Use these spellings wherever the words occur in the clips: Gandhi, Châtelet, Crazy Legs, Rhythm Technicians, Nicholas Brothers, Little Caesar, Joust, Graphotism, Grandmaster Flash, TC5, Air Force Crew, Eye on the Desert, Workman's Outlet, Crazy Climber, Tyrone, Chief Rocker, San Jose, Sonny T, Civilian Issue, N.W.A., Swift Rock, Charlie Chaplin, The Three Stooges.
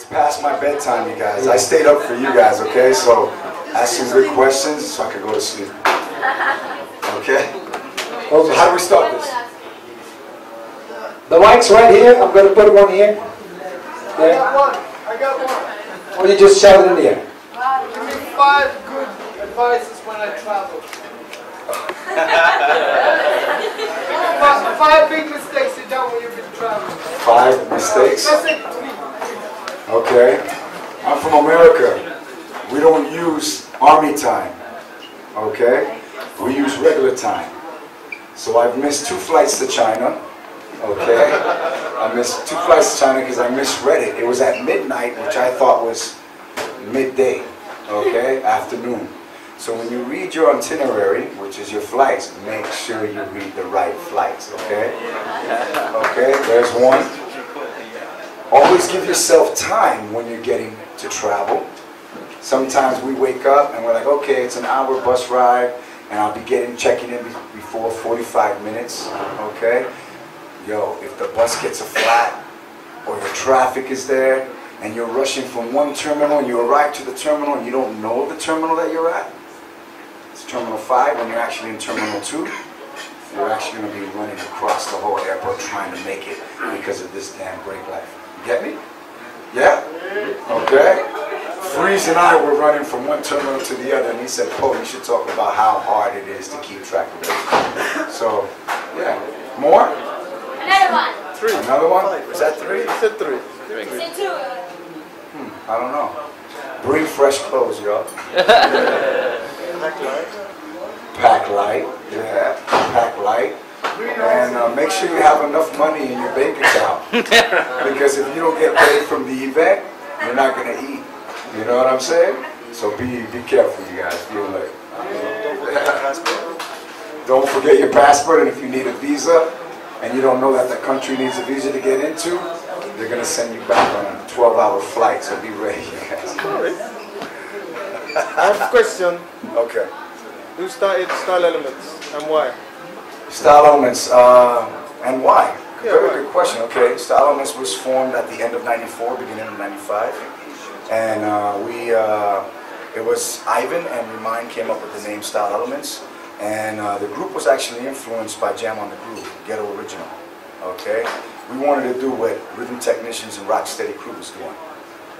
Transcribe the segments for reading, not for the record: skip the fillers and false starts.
It's past my bedtime, you guys. I stayed up for you guys, okay? So ask some good questions so I can go to sleep. Okay? So how do we start this? The mic's right here. I'm going to put them on here. There. I got one. Or you just shout it in the air. Give me 5 good advices when I travel. Five big mistakes you done when you've been traveling. 5 mistakes? Okay. I'm from America. We don't use army time. Okay? We use regular time. So I've missed 2 flights to China. Okay? I missed 2 flights to China because I misread it. It was at midnight, which I thought was midday. Okay? Afternoon. So when you read your itinerary, which is your flights, make sure you read the right flights, okay? Okay, there's one. Always give yourself time when you're getting to travel. Sometimes we wake up and we're like, okay, it's an hour bus ride, and I'll be checking in before 45 minutes, okay? Yo, if the bus gets a flat, or the traffic is there, and you're rushing from one terminal, and you arrive to the terminal, and you don't know the terminal that you're at, Terminal 5, when you're actually in Terminal 2, you're actually going to be running across the whole airport trying to make it because of this damn brake light. You get me? Yeah? Okay. Freeze and I were running from one terminal to the other, and he said, oh, we should talk about how hard it is to keep track of it. So, yeah. More? Another one. 3. Another one? Was that 3? I said 3. It's 2. I don't know. Bring fresh clothes, y'all. Pack light. Pack light, yeah. Pack light. And make sure you have enough money in your bank account. Because if you don't get paid from the event, you're not going to eat. You know what I'm saying? So be careful, you guys. Don't forget your passport. And if you need a visa, and you don't know that the country needs a visa to get into, they're going to send you back on a 12-hour flight. So be ready, you guys. I have a question. Okay. Who started Style Elements and why? Style Elements and why? Yeah, Very good question. Okay. Style Elements was formed at the end of '94, beginning of '95, and it was Ivan and Remind came up with the name Style Elements, and the group was actually influenced by Jam on the Groove, Ghetto Original. Okay. We wanted to do what Rhythm Technicians and Rock Steady Crew was doing.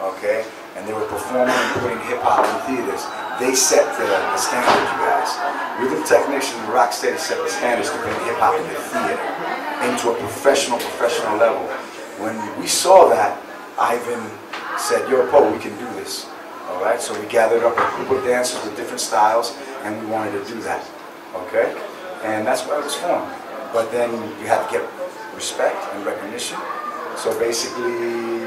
Okay. And they were performing and putting hip-hop in theaters. They set the standard, you guys. Rhythm Technicians and Rocksteady set the standards to bring hip-hop in the theater into a professional level. When we saw that, Ivan said, yo, Poe, we can do this. All right, so we gathered up a group of dancers with different styles, and we wanted to do that, okay? And that's why it was formed. But then you have to get respect and recognition. So basically,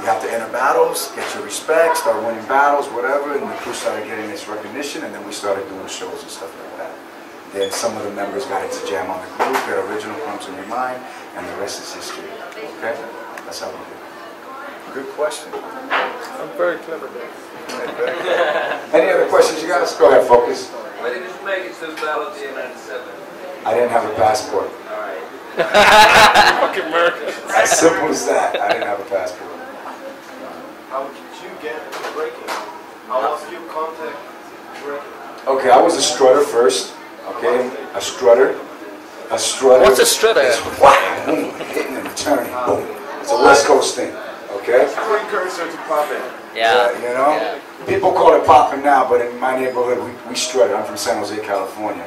you have to enter battles, get your respect, start winning battles, whatever, and the crew started getting its recognition, and then we started doing shows and stuff like that. Then some of the members got into Jam on the Groove, their original comes in your mind, and the rest is history. Okay? That's how we do it. Good question. I'm very clever there. Any other questions, you guys? Go ahead, Focus. When did you make it to Battle of the Year 97? I didn't have a passport. All right. Fucking American. As simple as that. I didn't have a passport. How did you get into breaking? How was your contact breaking? Okay, I was a strutter first. Okay, a strutter. A strutter. What's a strutter? It's wham, hitting and returning. Boom. It's a West Coast thing. Okay? It's a precursor to popping. Yeah. You know? Yeah. People call it popping now, but in my neighborhood, we strutter. I'm from San Jose, California.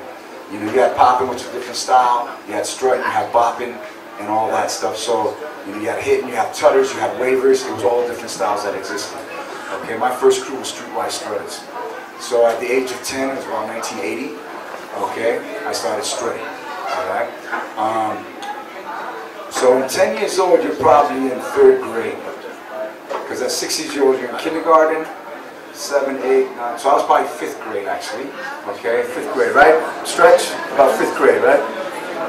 You know, you had popping, which is a different style. You had strutting, you had bopping, and all that stuff. So you had hitting, you had tutters, you had wavers. It was all different styles that existed. Okay, my first crew was streetwise strutters. So at the age of 10, it was around 1980. Okay, I started strutting. All right. So in 10 years old, you're probably in 3rd grade, because at 6 years old you're in kindergarten. 7, 8, 9. So I was probably 5th grade actually. Okay, 5th grade, right? Stretch about 5th grade, right?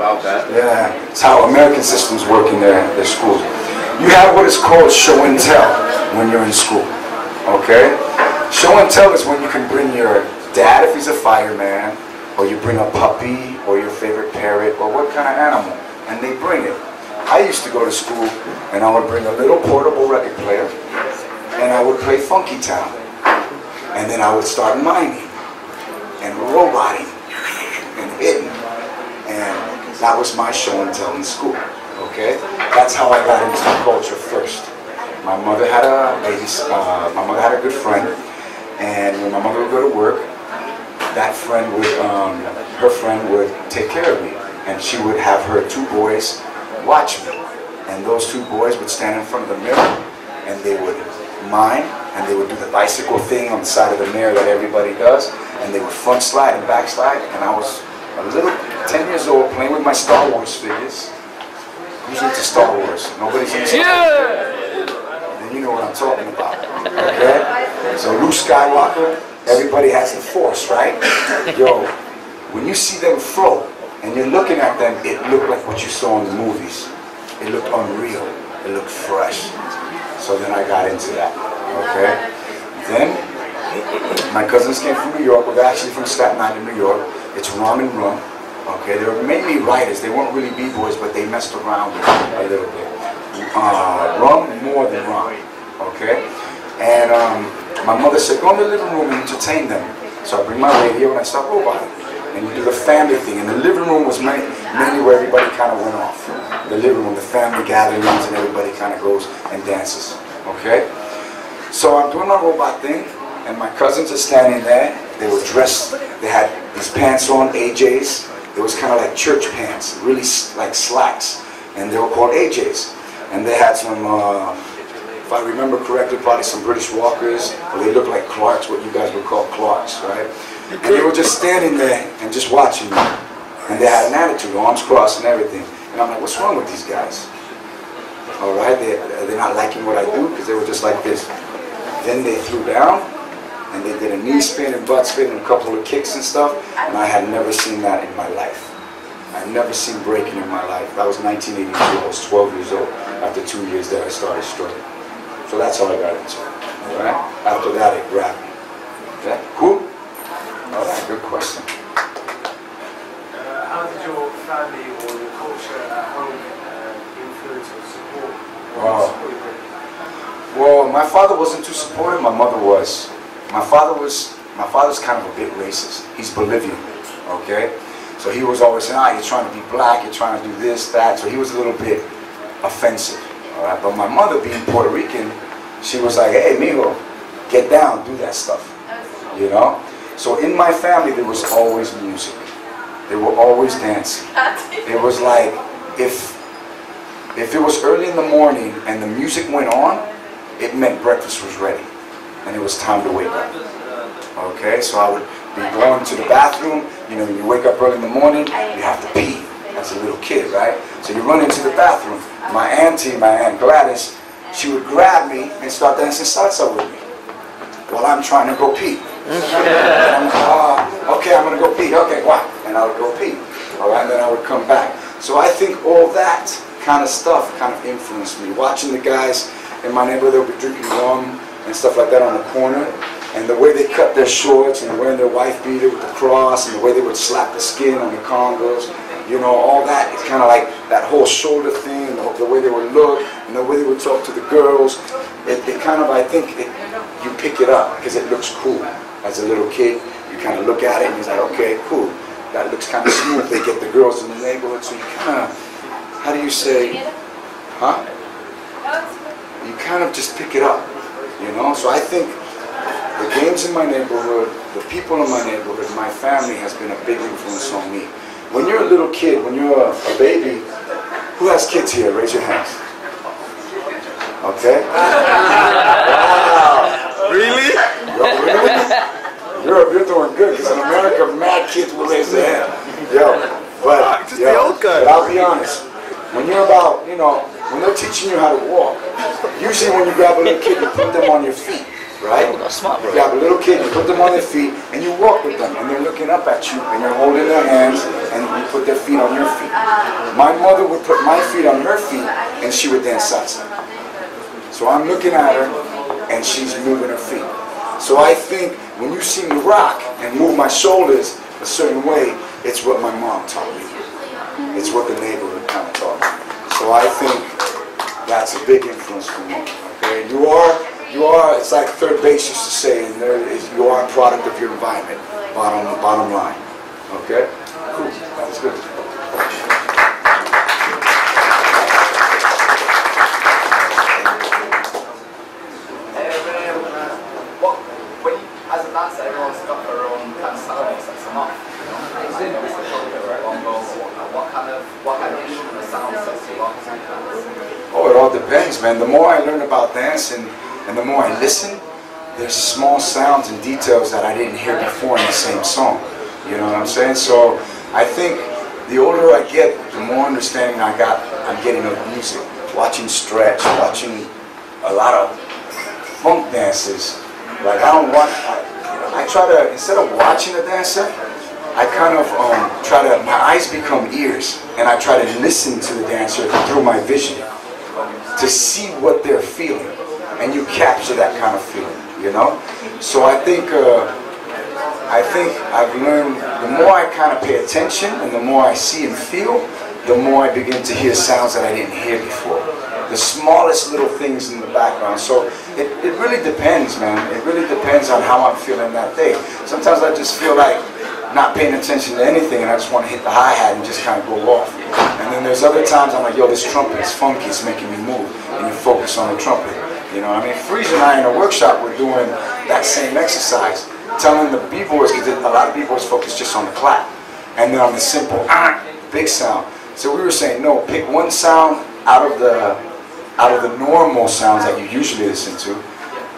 About that. Yeah, it's how American systems work in their schools. You have what is called show and tell when you're in school, okay? Show and tell is when you can bring your dad if he's a fireman, or you bring a puppy, or your favorite parrot, or what kind of animal, and they bring it. I used to go to school, and I would bring a little portable record player, would play Funky Town. And then I would start mining and roboting and hitting. And that was my show and tell in school. Okay? That's how I got into the culture first. My mother had a my mother had a good friend, and when my mother would go to work, that friend would her friend would take care of me, and she would have her two boys watch me, and those two boys would stand in front of the mirror, and they would mime, and they would do the bicycle thing on the side of the mirror that everybody does, and they would front slide and back slide, and I was a little 10 years old playing with my Star Wars figures. Who's into Star Wars? Nobody's into Star Wars. You know what I'm talking about, okay? So Luke Skywalker, everybody has the Force, right? Yo, when you see them float and you're looking at them, it looked like what you saw in the movies. It looked unreal. It looked fresh. So then I got into that, okay? Then, my cousins came from New York. We're actually from Staten Island, New York. It's Ramen Rum, okay? They were mainly writers. They weren't really B-boys, but they messed around with it a little bit. Rum more than rum, okay? And my mother said, go in the living room and entertain them. So I bring my radio and I start roboting. And you do the family thing. And the living room was mainly where everybody kind of went off. The living room, the family gatherings, and everybody kind of goes and dances, okay? So I'm doing my robot thing, and my cousins are standing there. They were dressed, they had these pants on, AJs. It was kind of like church pants, really like slacks. And they were called AJs. And they had some, if I remember correctly, probably some British Walkers, or they looked like Clarks, what you guys would call Clarks, right? And they were just standing there and just watching me. And they had an attitude, arms crossed and everything. And I'm like, what's wrong with these guys? All right, they're not liking what I do, because they were just like this. Then they threw down, and they did a knee spin and butt spin and a couple of kicks and stuff, and I had never seen that in my life. I've never seen breaking in my life. That was 1982, I was 12 years old. After 2 years that I started struggling. So that's how I got into it, all right? After that, it grabbed me. Okay, cool? All right, good question. How did your family or your culture at home influence or support? Well, my father wasn't too supportive, my mother was. My father's kind of a bit racist. He's Bolivian, okay? So he was always saying, you're trying to be black, you're trying to do this, that. So he was a little bit offensive, all right? But my mother, being Puerto Rican, she was like, hey, mijo, get down, do that stuff, you know? So in my family, there was always music. They were always dancing. It was like, if it was early in the morning and the music went on, it meant breakfast was ready and it was time to wake up, okay? So I would be going to the bathroom. You know, you wake up early in the morning, you have to pee as a little kid, right? So you run into the bathroom. My aunt Gladys, she would grab me and start dancing salsa with me while I'm trying to go pee. And I'm like, okay, I'm going to go pee. Okay, why? And I would go pee. All right, and then I would come back. So I think all that kind of stuff kind of influenced me. Watching the guys in my neighborhood, they'll be drinking rum and stuff like that on the corner. And the way they cut their shorts and wearing their wife beater with the cross and the way they would slap the skin on the congos, you know, all that, it's kind of like that whole shoulder thing, the way they would look, and the way they would talk to the girls. It kind of, I think, you pick it up because it looks cool. As a little kid, you kind of look at it and you're like, okay, cool. That looks kind of smooth. They get the girls in the neighborhood, so you kind of, how do you say, huh? You kind of just pick it up, you know? So I think the games in my neighborhood, the people in my neighborhood, my family has been a big influence on me. When you're a little kid, when you're a baby, who has kids here? Raise your hands. Okay? Wow. Really? Yo, really? You're doing good, because in America, mad kids will raise their hand. Yo, but I'll be honest. When you're about, you know, when they're teaching you how to walk, usually when you grab a little kid, you put them on your feet, right? Oh, that's smart, bro. You have a little kid, you put them on their feet, and you walk with them, and they're looking up at you, and you're holding their hands, and you put their feet on your feet. My mother would put my feet on her feet, and she would dance salsa. So I'm looking at her, and she's moving her feet. So I think when you see me rock and move my shoulders a certain way, it's what my mom taught me. It's what the neighborhood kind of taught me. So I think that's a big influence for me. Okay? You are are, it's like third base used to say, you are a product of your environment, bottom line. Okay? Cool. That's good. When you, as a dancer, everyone's got their own kind of soundness that's enough. You know? What kind of instrument or sound sets you up? Oh, it all depends, man. The more I learn about dancing and the more I listen, there's small sounds and details that I didn't hear before in the same song. You know what I'm saying? So I think the older I get, the more understanding I'm getting of music. Watching Stretch, watching a lot of funk dances. Like I don't watch, I try to, instead of watching a dancer, I kind of try to, my eyes become ears, and I try to listen to the dancer through my vision to see what they're feeling. And you capture that kind of feeling, you know? So I think I've learned, the more I kind of pay attention and the more I see and feel, the more I begin to hear sounds that I didn't hear before. The smallest little things in the background. So it really depends, man. It really depends on how I'm feeling that day. Sometimes I just feel like not paying attention to anything and I just want to hit the hi-hat and just kind of go off. And then there's other times I'm like, yo, this trumpet is funky, it's making me move. And you focus on the trumpet. You know what I mean? Freeze and I in a workshop were doing that same exercise, telling the b-boys, because a lot of b-boys focus just on the clap, and then on the simple, big sound. So we were saying, no, pick one sound out of the normal sounds that you usually listen to,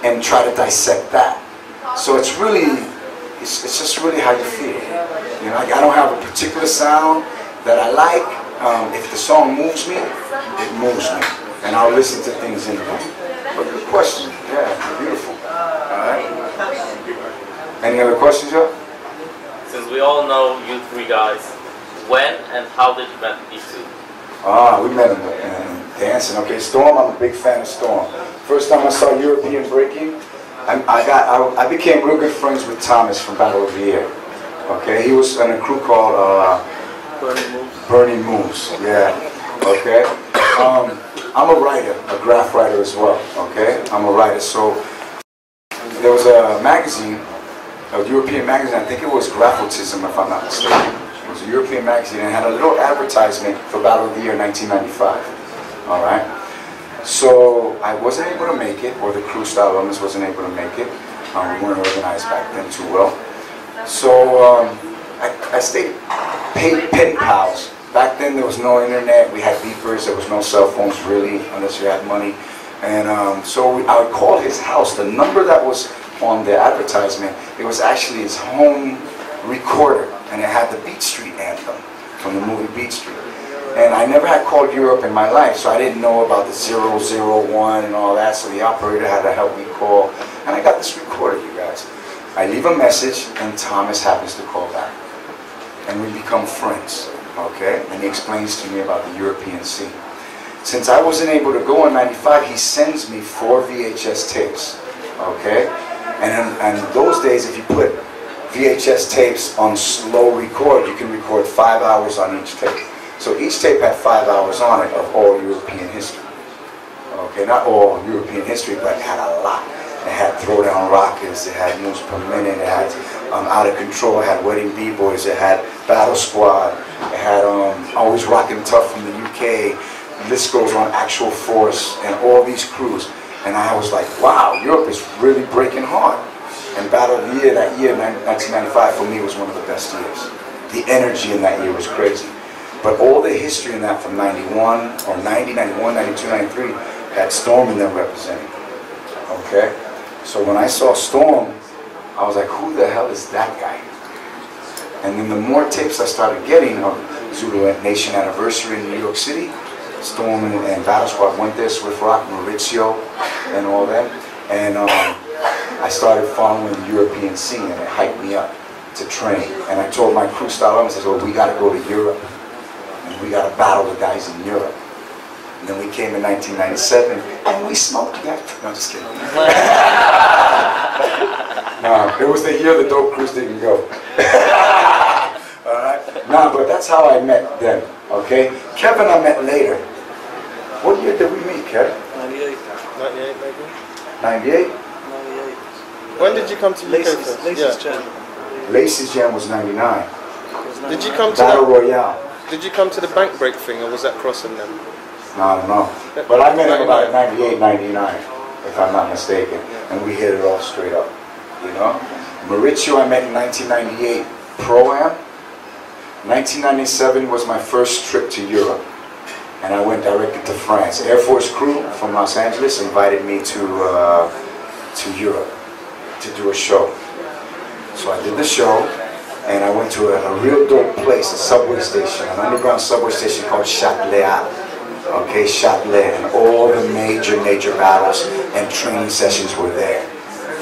and try to dissect that. So it's really, it's just really how you feel. You know, like I don't have a particular sound that I like. If the song moves me, it moves me, and I'll listen to things in it. But good question. Yeah, beautiful. All right. Any other questions, Joe? Since we all know you three guys, when and how did you meet these two? Ah, we met him dancing. Okay, Storm, I'm a big fan of Storm. First time I saw European breaking, I became real good friends with Thomas from Battle of the Year. Okay, he was in a crew called Burning Moves. Yeah. Okay. I'm a writer, a graph writer as well. Okay, I'm a writer. So there was a magazine. A European magazine, I think it was Graphotism if I'm not mistaken. It was a European magazine and had a little advertisement for Battle of the Year 1995. Alright? So I wasn't able to make it, or the crew Style Elements wasn't able to make it. We weren't organized back then too well. So I stayed pen pals. Back then there was no internet, we had beepers, there was no cell phones really, unless you had money. And so I would call his house. The number that was on the advertisement, it was actually his home recorder, and it had the Beat Street anthem from the movie Beat Street. And I never had called Europe in my life, so I didn't know about the 001 and all that, so the operator had to help me call. And I got this recorder, you guys. I leave a message, and Thomas happens to call back. And we become friends, okay? And he explains to me about the European scene. Since I wasn't able to go in '95, he sends me 4 VHS tapes, okay? And in those days, if you put VHS tapes on slow record, you can record 5 hours on each tape. So each tape had 5 hours on it of all European history. Okay, not all European history, but it had a lot. It had Throwdown Rockets, it had News Per Minute, it had Out of Control, it had Wedding B-Boys, it had Battle Squad, it had Always Rockin' Tough from the UK, this goes on Actual Force, and all these crews. And I was like, wow, Europe is really breaking hard. And Battle of the Year, that year, 1995, for me was one of the best years. The energy in that year was crazy. But all the history in that from 91, or 90, 91, 92, 93, that Storm in there represented. Okay? So when I saw Storm, I was like, who the hell is that guy? And then the more tapes I started getting of Zulu Nation Anniversary in New York City, Storm and Battle Squad went there, Swift Rock, Maurizio, and all that. And I started following the European scene, and it hyped me up to train. And I told my crew Style Elements, I said, well, we got to go to Europe, and we got to battle the guys in Europe. And then we came in 1997, and we smoked that. No, I'm just kidding. It was the year the dope crews didn't go. All right? No, but that's how I met them. Okay, Kevin I met later. What year did we meet, Kevin? 98. 98, maybe? 98? When did you come to UK first? Laces Jam. Laces Jam was 99. Did you come to Battle Royale? Did you come to the bank break thing, or was that crossing them? No, I don't know. But I met him about 98, 99, if I'm not mistaken. And we hit it all straight up, you know? Mauricio I met in 1998 Pro-Am. 1997 was my first trip to Europe. And I went directly to France. Air Force Crew from Los Angeles invited me to Europe to do a show. So I did the show, and I went to a real dope place, a subway station, an underground subway station called Châtelet. Okay, Châtelet, and all the major battles and training sessions were there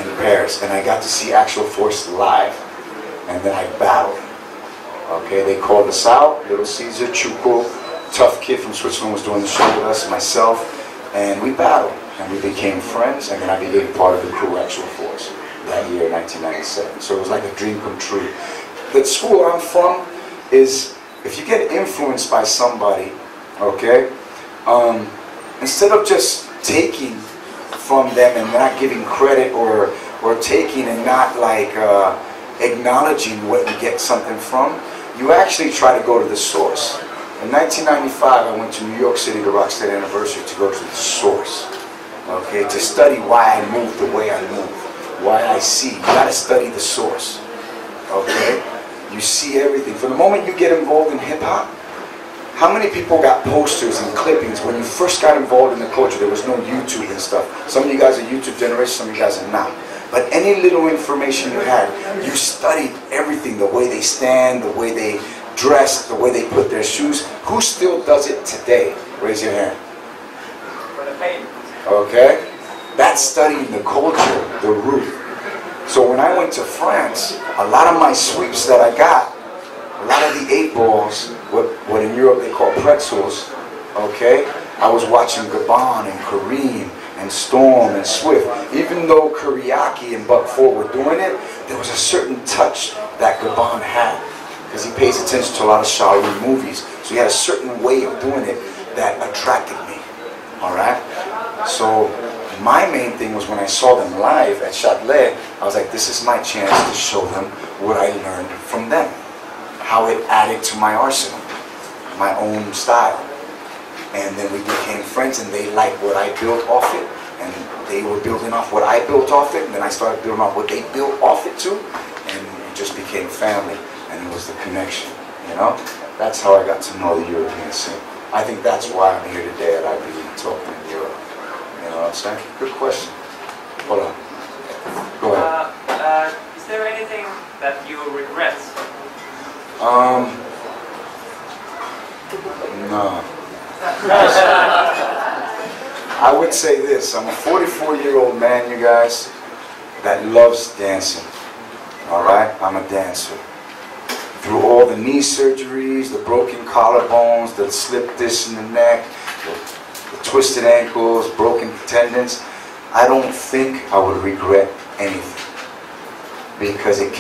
in Paris. And I got to see Actual Force live, and then I battled. Okay, they called us out. Little Caesar, Chuko, tough kid from Switzerland was doing the show with us, myself, and we battled. And we became friends, and then I became part of the crew Actual Force that year, 1997. So it was like a dream come true. The school I'm from is, if you get influenced by somebody, okay, instead of just taking from them and not giving credit, or taking and not like acknowledging what you get something from, you actually try to go to the source. In 1995, I went to New York City, the Rocksteady anniversary, to go to the source, okay, to study why I move the way I move, why I see. You gotta study the source, okay? You see everything. From the moment you get involved in hip-hop, how many people got posters and clippings when you first got involved in the culture? There was no YouTube and stuff. Some of you guys are YouTube generation, some of you guys are not. But any little information you had, you studied everything, the way they stand, the way they dress, the way they put their shoes. Who still does it today? Raise your hand. Okay? That's studying the culture, the root. So when I went to France, a lot of my sweeps that I got, a lot of the 8 balls, what in Europe they call pretzels, okay? I was watching Gabon and Kareem and Storm and Swift. Even though Kuriaki and Buck Ford were doing it, there was a certain touch that Gabon had, because he pays attention to a lot of Shaolin movies. So he had a certain way of doing it that attracted me, all right? So my main thing was when I saw them live at Châtelet, I was like, this is my chance to show them what I learned from them, how it added to my arsenal, my own style. And then we became friends, and they liked what I built off it, and they were building off what I built off it, and then I started building off what they built off it too, and it just became family, and it was the connection, you know? That's how I got to know the European scene. I think that's why I'm here today, that I really talking in Europe. You know what I'm saying? Good question. Hold on. Go ahead. Is there anything that you regret? No. I would say this. I'm a 44-year-old man, you guys, that loves dancing. Alright? I'm a dancer. Through all the knee surgeries, the broken collarbones, the slip disc in the neck, the twisted ankles, broken tendons, I don't think I would regret anything. Because it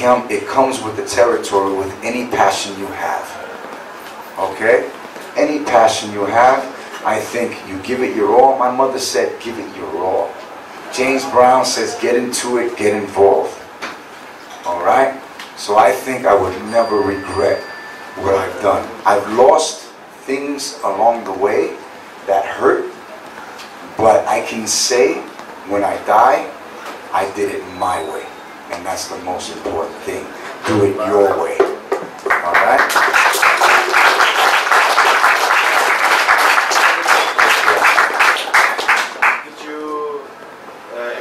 comes with the territory with any passion you have, okay? Any passion you have, I think you give it your all. My mother said, give it your all. James Brown says, get into it, get involved, all right? So I think I would never regret what I've done. I've lost things along the way that hurt, but I can say when I die, I did it my way. And that's the most important thing. Do it your way. All right? Did you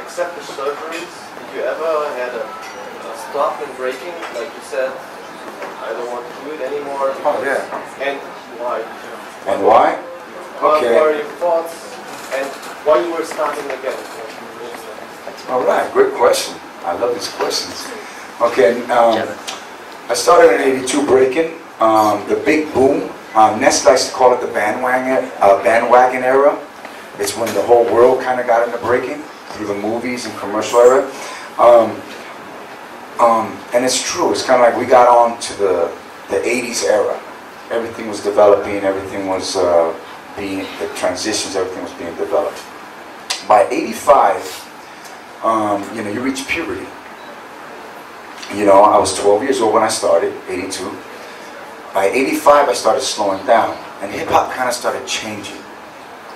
accept the surgeries? Did you ever had a stop in breaking? Like you said, I don't want to do it anymore. Oh, yeah. And why? And why? Okay. What were your thoughts? And why you were starting again? All right. Good question. I love these questions. Okay, I started in '82 breaking. The big boom, Ness likes to call it the bandwagon era. It's when the whole world kind of got into breaking through the movies and commercial era. And it's true, it's kind of like we got on to the '80s era. Everything was developing, everything was the transitions, everything was being developed. By '85, you know, you reach puberty, You know, I was 12 years old when I started, 82. By 85, I started slowing down, and hip-hop kind of started changing,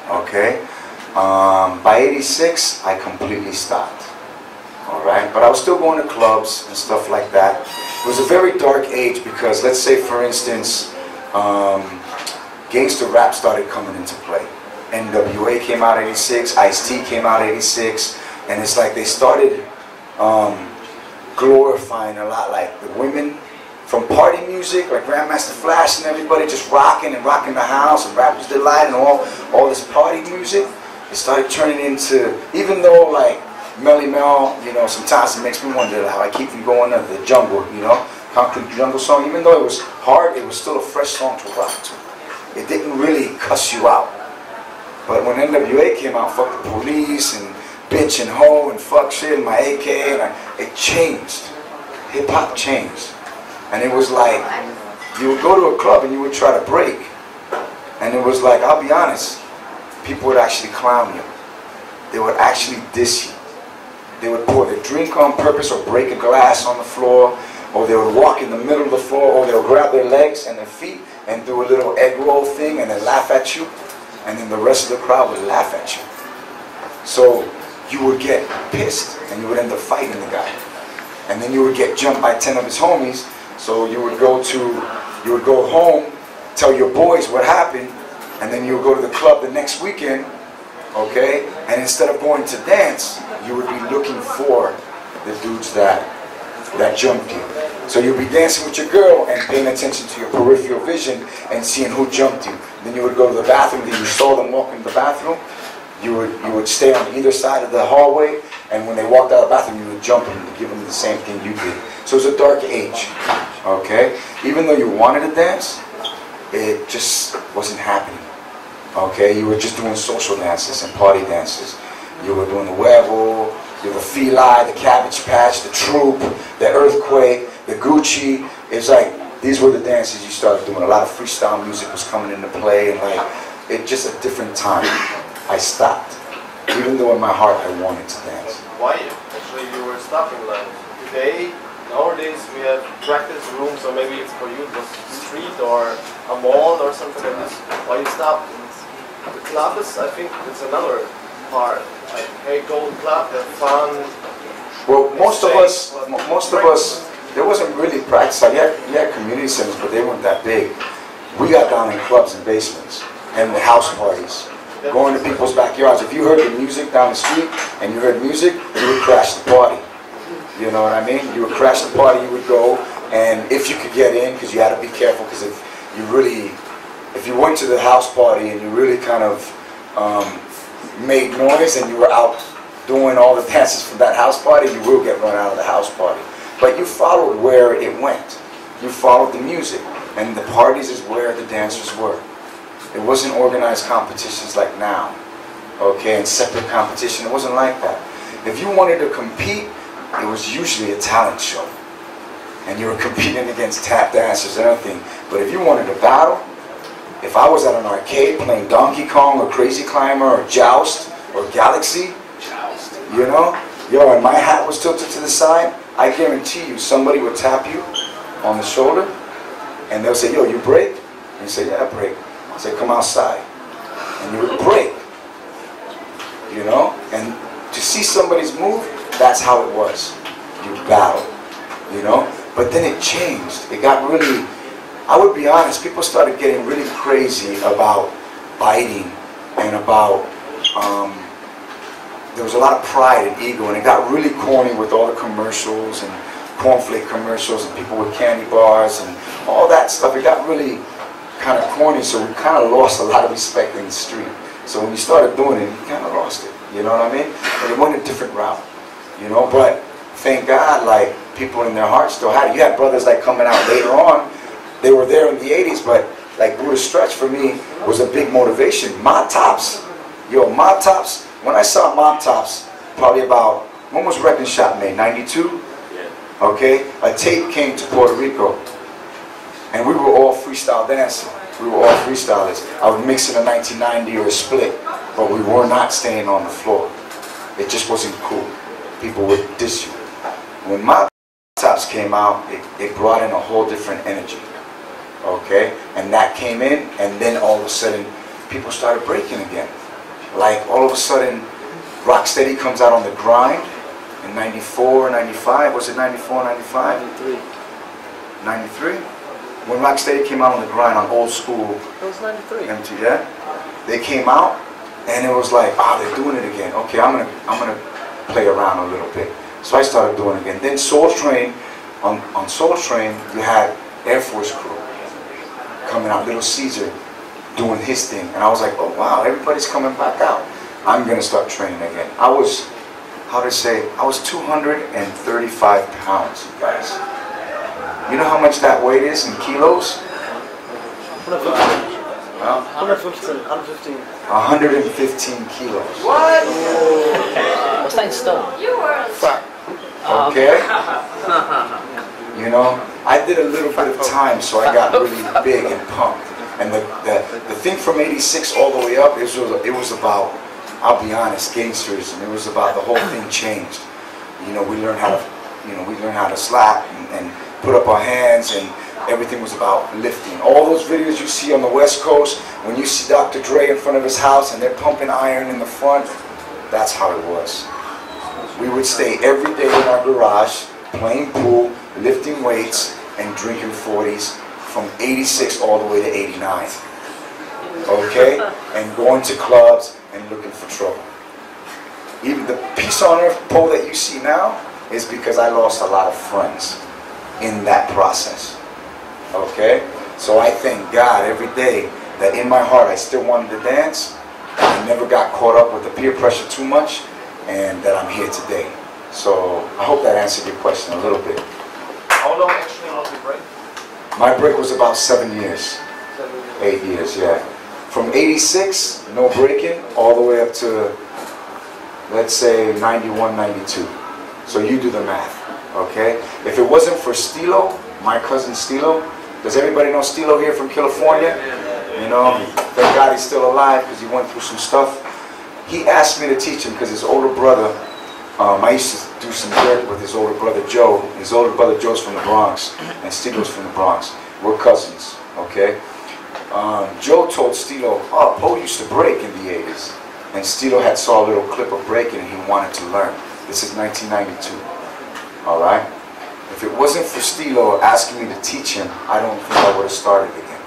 okay? By 86, I completely stopped, all right? But I was still going to clubs and stuff like that. It was a very dark age because, let's say, for instance, gangster rap started coming into play. NWA came out 86, Ice-T came out 86, and it's like they started glorifying a lot like the women from party music, like Grandmaster Flash and everybody just rocking and rocking the house and Rapper's Delight and all this party music. It started turning into, even though like Melly Mel, you know, sometimes it makes me wonder how I keep from going under the jungle, you know, Concrete Jungle song. Even though it was hard, it was still a fresh song to rock to. It didn't really cuss you out. But when NWA came out, Fuck the Police and Bitch and Ho and Fuck Shit and My AK, and it changed. Hip hop changed. And it was like, you would go to a club and you would try to break. And it was like, I'll be honest, people would actually clown you. They would actually diss you. They would pour their drink on purpose or break a glass on the floor, or they would walk in the middle of the floor, or they would grab their legs and their feet and do a little egg roll thing and then laugh at you. And then the rest of the crowd would laugh at you. So you would get pissed and you would end up fighting the guy. And then you would get jumped by 10 of his homies. So you would go home, tell your boys what happened, and then you would go to the club the next weekend, okay? And instead of going to dance, you would be looking for the dudes that jumped you. So you'd be dancing with your girl and paying attention to your peripheral vision and seeing who jumped you. Then you would go to the bathroom, then you saw them walk in the bathroom. You would stay on either side of the hallway, and when they walked out of the bathroom, you would jump them and give them the same thing you did. So it was a dark age, okay? Even though you wanted to dance, it just wasn't happening, okay? You were just doing social dances and party dances. You were doing the Huevo, you were the Feli, the Cabbage Patch, the Troop, the Earthquake, the Gucci. It's like, these were the dances you started doing. A lot of freestyle music was coming into play, and like, it's just a different time. I stopped, even though in my heart I wanted to dance. Why actually you were stopping? Like today, nowadays we have practice rooms, or maybe it's for you the street or a mall or something like this. Why you stopped? The club is, I think, it's another part. Like, hey, go to the club, have fun. Well, most of us, there wasn't really practice. Like, you had community centers, but they weren't that big. We got down in clubs and basements and the house parties. Going to people's backyards. If you heard the music down the street and you heard music, you would crash the party. You know what I mean? You would crash the party, you would go, and if you could get in, because you had to be careful, because if you went to the house party and you really kind of made noise and you were out doing all the dances from that house party, you will get run out of the house party. But you followed where it went. You followed the music, and the parties is where the dancers were. It wasn't organized competitions like now, okay, and separate competition. It wasn't like that. If you wanted to compete, it was usually a talent show, and you were competing against tap dancers and everything. But if you wanted to battle, if I was at an arcade playing Donkey Kong or Crazy Climber or Joust or Galaxy, you know, yo, and my hat was tilted to the side, I guarantee you somebody would tap you on the shoulder, and they'll say, yo, you break? And you say, yeah, I break. Say, come outside, and you would break, you know? And to see somebody's move, that's how it was. You battle, you know? But then it changed. It got really, I would be honest, people started getting really crazy about biting and about, there was a lot of pride and ego, and it got really corny with all the commercials and cornflake commercials and people with candy bars and all that stuff. It got really kind of corny, so we kind of lost a lot of respect in the street. So when we started doing it, we kind of lost it, you know what I mean? But it went a different route, you know? But thank God, like, people in their hearts still had it. You had brothers, like, coming out later on. They were there in the 80s, but, like, Buddah Stretch, for me, was a big motivation. Mob Tops. Yo, Mob Tops. When I saw Mob Tops, probably about, when was Wreck and Shop made? 92? Yeah. Okay? A tape came to Puerto Rico. And we were all freestyle dancing. We were all freestylers. I would mix in a 1990 or a split, but we were not staying on the floor. It just wasn't cool. People would diss you. When my Tops came out, it brought in a whole different energy, okay? And that came in, and then all of a sudden, people started breaking again. Like, all of a sudden, Rocksteady comes out on the grind in 94, 95, was it 94, 95? 93. 93? When Rocksteady came out on the grind on old school... It was 93. Yeah? They came out, and it was like, ah, oh, they're doing it again. Okay, I'm gonna play around a little bit. So I started doing it again. Then Soul Train, on Soul Train, you had Air Force Crew coming out, Little Caesar doing his thing. And I was like, oh wow, everybody's coming back out. I'm gonna start training again. I was, how to say, I was 235 pounds, you guys. You know how much that weight is in kilos? 115 kilos. What? What's that stone? You were a fuck. Okay. You know, I did a little bit of time, so I got really big and pumped. And the thing from '86 all the way up, it was about, I'll be honest, gangsterism. It was about the whole thing changed. You know, we learned how to, slap and put up our hands, and everything was about lifting. All those videos you see on the West Coast, when you see Dr. Dre in front of his house and they're pumping iron in the front, that's how it was. We would stay every day in our garage, playing pool, lifting weights, and drinking 40s from '86 all the way to '89. Okay? And going to clubs and looking for trouble. Even the Peace on Earth poll that you see now is because I lost a lot of friends in that process. Okay? So I thank God every day that in my heart I still wanted to dance, I never got caught up with the peer pressure too much, and that I'm here today. So I hope that answered your question a little bit. How long actually was your break? My break was about 7 years. 7 years. 8 years, yeah. From '86, no breaking, all the way up to, let's say, 91, 92. So you do the math, okay? If it wasn't for Stylo, my cousin Stylo. Does everybody know Stylo here from California? You know, thank God he's still alive because he went through some stuff. He asked me to teach him because his older brother, I used to do some work with his older brother Joe. His older brother Joe's from the Bronx and Stylo's from the Bronx. We're cousins, okay? Joe told Stylo, oh, Bo used to break in the '80s. And Stylo had saw a little clip of breaking and he wanted to learn. This is 1992, all right? If it wasn't for Stylo asking me to teach him, I don't think I would have started again.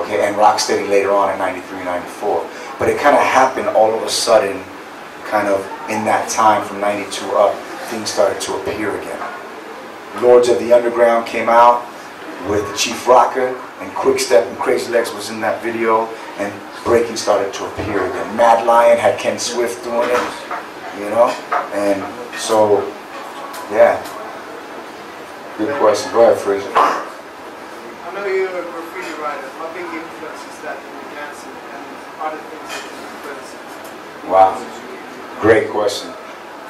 Okay, and Rocksteady later on in 93, 94. But it kind of happened all of a sudden, kind of in that time from 92 up, things started to appear again. Lords of the Underground came out with Chief Rocker, and Quick Step and Crazy Legs was in that video, and breaking started to appear again. Mad Lion had Ken Swift doing it, you know? And so, yeah. Good question. Go ahead, Freeze. I know you're a graffiti writer. How big influence is that in the dance and other things that you influence? Wow. Great question.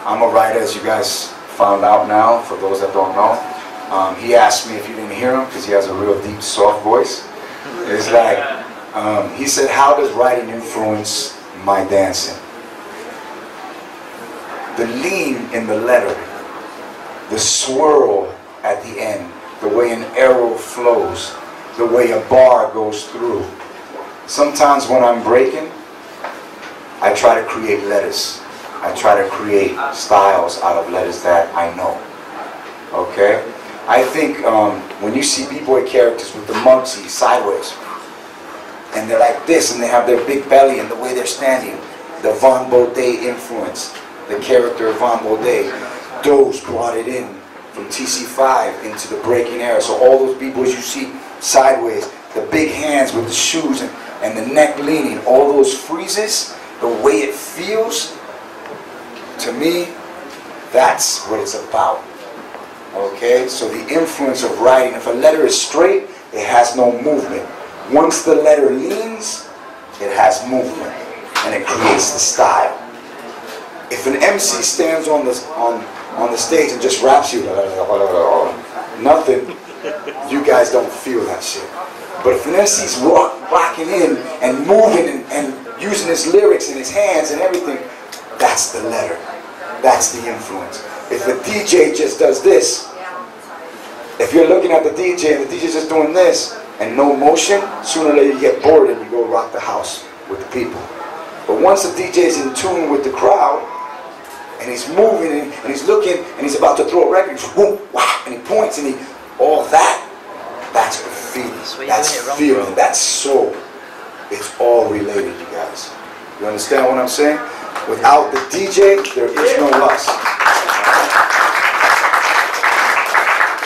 I'm a writer, as you guys found out now, for those that don't know. He asked me if you didn't hear him, because he has a real deep, soft voice. It's like, he said, how does writing influence my dancing? The lean in the letter, the swirl at the end, the way an arrow flows, the way a bar goes through. Sometimes when I'm breaking, I try to create letters. I try to create styles out of letters that I know. Okay? I think when you see b-boy characters with the munchie sideways, and they're like this, and they have their big belly and the way they're standing, the Vaughn Bodē influence, the character of Vaughn Bodē, those brought it in. From TC5 into the breaking era. So all those b-boys you see sideways, the big hands with the shoes and the neck leaning, all those freezes, the way it feels, to me, that's what it's about. Okay? So the influence of writing, if a letter is straight, it has no movement. Once the letter leans, it has movement and it creates the style. If an MC stands on the stage and just raps you, nothing, you guys don't feel that shit. But if an MC's rocking in and moving and using his lyrics and his hands and everything, that's the letter. That's the influence. If a DJ just does this, If you're looking at the DJ and the DJ's just doing this and no motion, sooner or later you get bored and you go rock the house with the people. But once the DJ's in tune with the crowd, and he's moving, and he's looking, and he's about to throw a record, boom, wow, and he points, and he, all that, that's graffiti, that's feeling, that's soul. It's all related, you guys. You understand what I'm saying? Without the DJ, there is no us.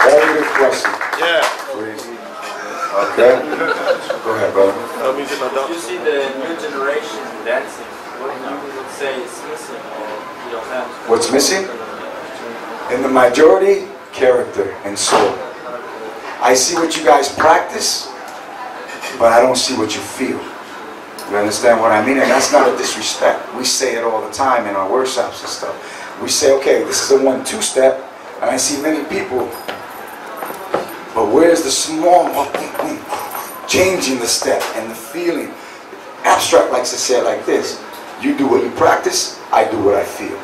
Very good question. Yeah. Please. Okay. Go ahead, brother. You see the new generation dancing. What you would say is missing, or you don't have? What's missing? In the majority, character and soul. I see what you guys practice, but I don't see what you feel. You understand what I mean? And that's not a disrespect. We say it all the time in our workshops and stuff. We say, okay, this is a 1-2 step, and I see many people, but where's the small changing the step and the feeling? Abstract likes to say it like this: you do what you practice, I do what I feel.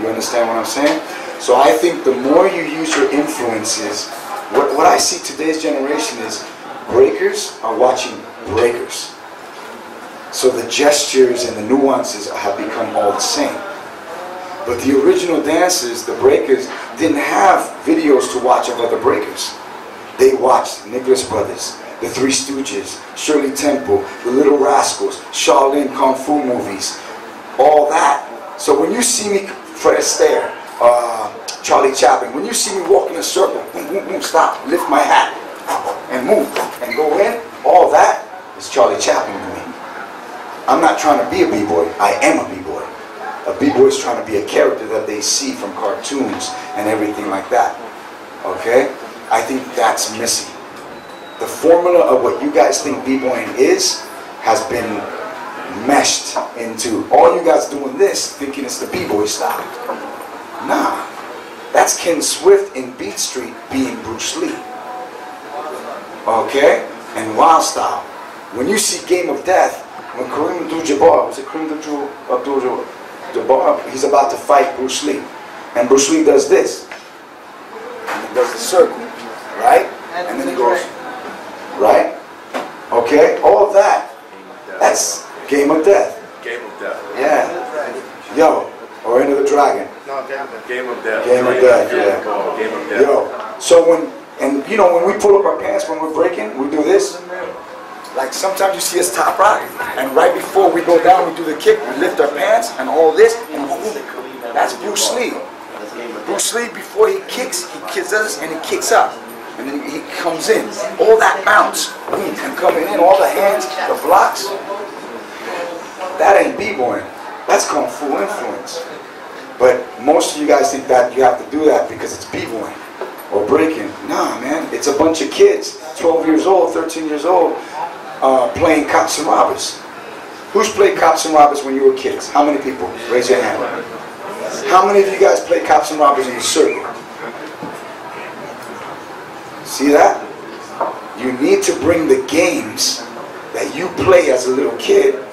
You understand what I'm saying? So I think the more you use your influences, what I see today's generation is breakers are watching breakers. So the gestures and the nuances have become all the same. But the original dancers, the breakers, didn't have videos to watch of other breakers. They watched Nicholas Brothers, the Three Stooges, Shirley Temple, the Little Rascals, Shaolin Kung Fu movies, all that. So when you see me, Fred Astaire, Charlie Chaplin, when you see me walk in a circle, boom, boom, boom, stop, lift my hat, and move, and go in, all that is Charlie Chaplin to me. I'm not trying to be a b-boy, I am a b-boy. A b-boy is trying to be a character that they see from cartoons and everything like that, okay? I think that's missing. The formula of what you guys think b-boying is has been meshed into all you guys doing this, thinking it's the b-boy style. Nah, that's Ken Swift in Beat Street being Bruce Lee. Okay? And wild style. When you see Game of Death, when Kareem Abdul-Jabbar, was it Kareem Abdul-Jabbar? He's about to fight Bruce Lee. And Bruce Lee does this. And he does the circle, right? And then he goes, right? Okay? All of that. That's Game of Death. Game of Death. Yeah. Yo. Or Into the Dragon. No, Game of Death. Game of Death, yeah. Game of Death. Yo. So when, and you know, when we pull up our pants, when we're breaking, we do this. Like sometimes you see us top rock, and right before we go down, we do the kick, we lift our pants, and all this, and that's Bruce Lee. Bruce Lee, before he kicks us, and he kicks up. And then he comes in. All that bounce, and coming in, all the hands, the blocks. That ain't b-boying. That's Kung Fu influence. But most of you guys think that you have to do that because it's b-boying or breaking. Nah, man, it's a bunch of kids, 12 years old, 13 years old, playing cops and robbers. Who's played cops and robbers when you were kids? How many people? Raise your hand. How many of you guys played cops and robbers in the circle? See that? You need to bring the games that you play as a little kid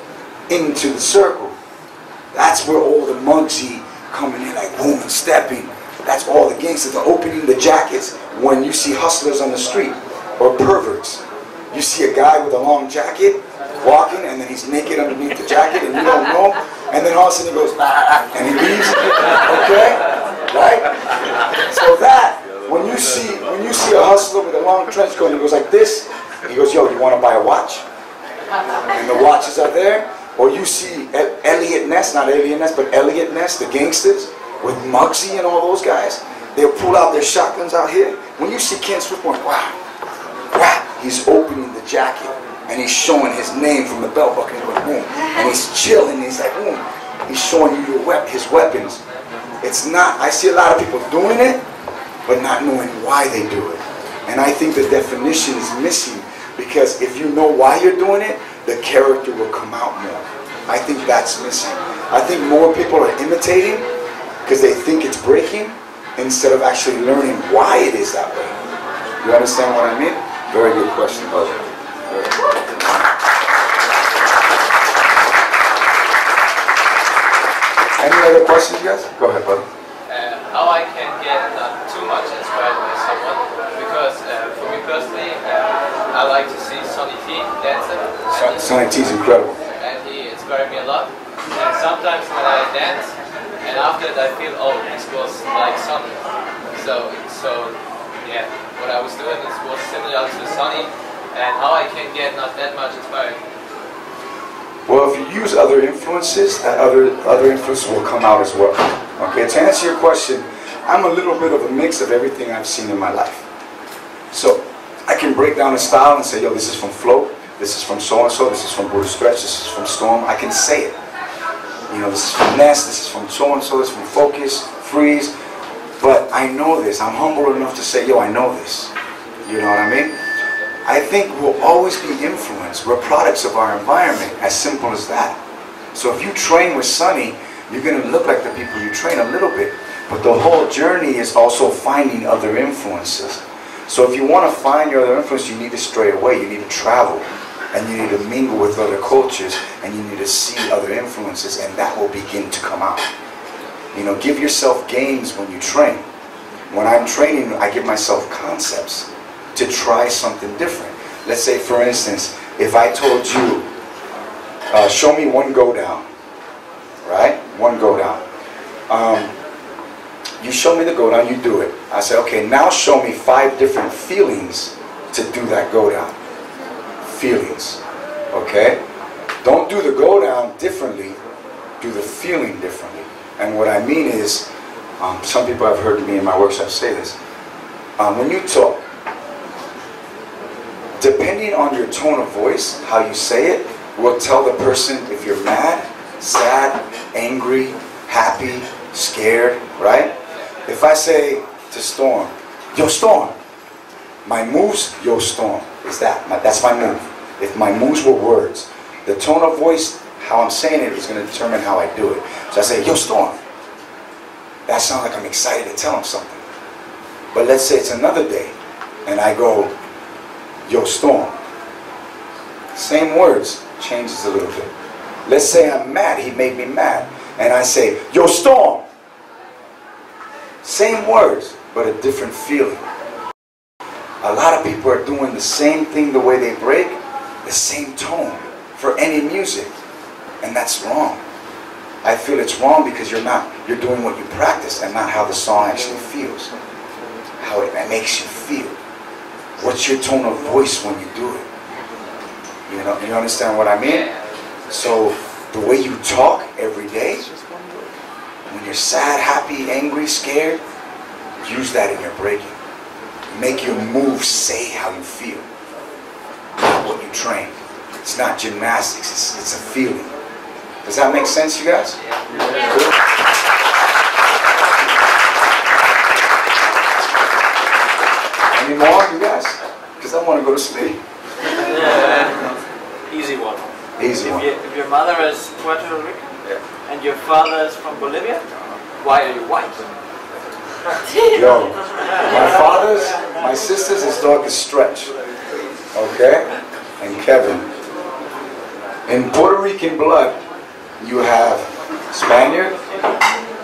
into the circle. That's where all the Muggsy coming in like boom and stepping. That's all the gangsters, the opening, the jackets. When you see hustlers on the street or perverts, you see a guy with a long jacket walking and then he's naked underneath the jacket and you don't know. And then all of a sudden he goes, ah, and he leaves. Okay? Right? So that, when you see a hustler with a long trench coat and he goes like this, he goes, yo, you want to buy a watch? And the watches are there. Or you see Elliot Ness, not Elliot Ness, but Elliot Ness, the gangsters, with Muggsy and all those guys, they'll pull out their shotguns out here. When you see Ken Swift going, wow, wow, he's opening the jacket and he's showing his name from the belt buckle, and he's chilling, he's like, boom, he's showing you your his weapons. It's not, I see a lot of people doing it, but not knowing why they do it. And I think the definition is missing, because if you know why you're doing it, the character will come out more. I think that's missing. I think more people are imitating because they think it's breaking, instead of actually learning why it is that way. You understand what I mean? Very good question, brother. Any other questions, you guys? Go ahead, brother. how I can get not too much inspired by someone, because for me personally, I like to see Sonny T dancing. Sonny T is incredible. And he inspired me a lot. And sometimes when I dance, and after that I feel, oh, this was like Sonny. So yeah, what I was doing was similar to Sonny, and how I can get not that much inspired. Well, if you use other influences, that other influences will come out as well. Okay, to answer your question, I'm a little bit of a mix of everything I've seen in my life. So, I can break down a style and say, yo, this is from Flo, this is from so-and-so, this is from Buddah Stretch, this is from Storm. I can say it. You know, this is from Ness, this is from so-and-so, this is from Focus, Freeze. But I know this. I'm humble enough to say, yo, I know this. You know what I mean? I think we'll always be influenced. We're products of our environment, as simple as that. So if you train with Sonny, you're going to look like the people you train a little bit. But the whole journey is also finding other influences. So if you want to find your other influence, you need to stray away. You need to travel. And you need to mingle with other cultures. And you need to see other influences. And that will begin to come out. You know, give yourself games when you train. When I'm training, I give myself concepts to try something different. Let's say, for instance, if I told you, show me one go down, right? One go down. You show me the go down, you do it. I say, okay, now show me 5 different feelings to do that go down. Feelings, okay? Don't do the go down differently, do the feeling differently. And what I mean is, some people have heard me in my workshop say this, when you talk, depending on your tone of voice, how you say it, will tell the person if you're mad, sad, angry, happy, scared, right? If I say to Storm, yo Storm, my moves, yo Storm, is that, that's my move. If my moves were words, the tone of voice, how I'm saying it is going to determine how I do it. So I say, yo Storm, that sounds like I'm excited to tell him something. But let's say it's another day, and I go, yo Storm. Same words, changes a little bit. Let's say I'm mad, he made me mad. And I say, yo Storm. Same words, but a different feeling. A lot of people are doing the same thing the way they break, the same tone for any music. And that's wrong. I feel it's wrong because you're doing what you practice and not how the song actually feels. How it makes you feel. What's your tone of voice when you do it? You understand what I mean? So the way you talk every day, when you're sad, happy, angry, scared, use that in your breaking. Make your move say how you feel, not what you train. It's not gymnastics, it's a feeling. Does that make sense, you guys? Yeah. Cool. Any more, you guys? Because I want to go to sleep. Easy one. Easy one. If your mother is Puerto Rican, yeah, and your father is from Bolivia, why are you white? Yo, my sister's is Dr. Stretch. Okay? And Kevin. In Puerto Rican blood, you have Spaniard,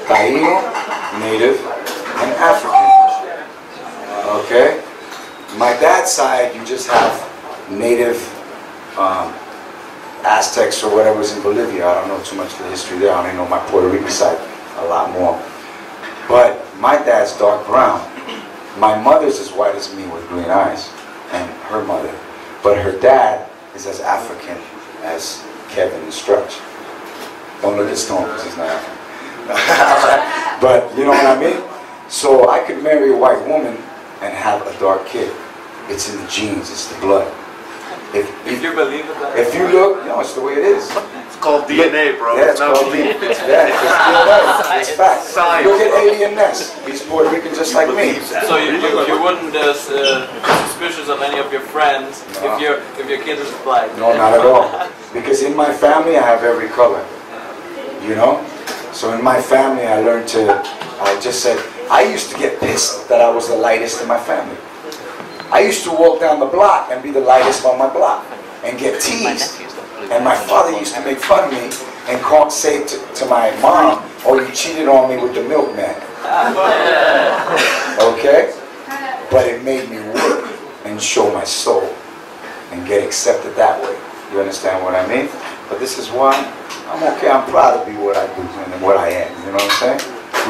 Taino, Native, and African. Okay? My dad's side, you just have native Aztecs or whatever's in Bolivia. I don't know too much of the history there. I only know my Puerto Rican side a lot more. But my dad's dark brown. My mother's as white as me with green eyes, and her mother. But her dad is as African as Kevin and Stretch. Don't look at Stone because he's not African. But you know what I mean? So I could marry a white woman and have a dark kid. It's in the genes, it's the blood. If you believe it, that if you look, no, it's the way it is. It's called DNA, bro. Yeah, it's called DNA. Yeah, it's fact. Science. Look at Elliot Ness. He's Puerto Rican just like me. So you wouldn't be suspicious of any of your friends if your kid is black? No, not at all. Because in my family, I have every color. You know? So in my family, I learned to, I just said, I used to get pissed that I was the lightest in my family. I used to walk down the block and be the lightest on my block and get teased. And my father used to make fun of me and say to my mom, oh, you cheated on me with the milkman. Okay? But it made me work and show my soul and get accepted that way. You understand what I mean? But this is why I'm okay. I'm proud to be what I do and what I am. You know what I'm saying?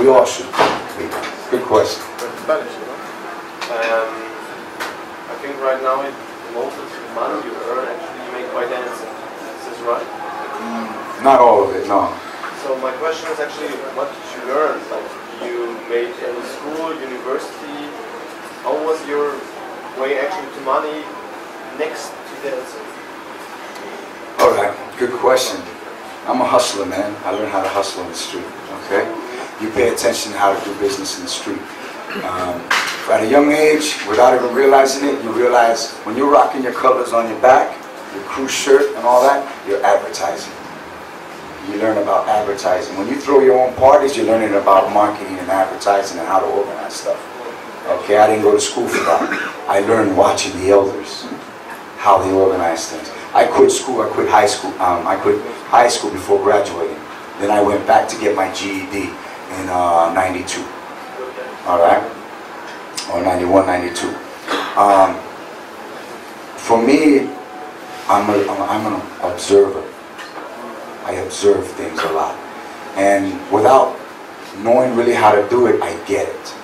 We all should be. Good question. I think right now it, most of the money you earn actually you make by dancing. Is this right? Not all of it, no. So my question is actually, what did you learn? Like you made in school, university. How was your way actually to money next to dancing? All right, good question. I'm a hustler, man. I learned how to hustle on the street, okay? You pay attention to how to do business in the street. At a young age, without even realizing it, you realize when you're rocking your colors on your back, your crew shirt and all that, you're advertising. You learn about advertising. When you throw your own parties, you're learning about marketing and advertising and how to organize stuff. Okay, I didn't go to school for that. I learned watching the elders, how they organize things. I quit school. I quit high school. I quit high school before graduating. Then I went back to get my GED in '92. All right, or '91, '92. For me, I'm an observer. I observe things a lot, and without knowing really how to do it, I get it.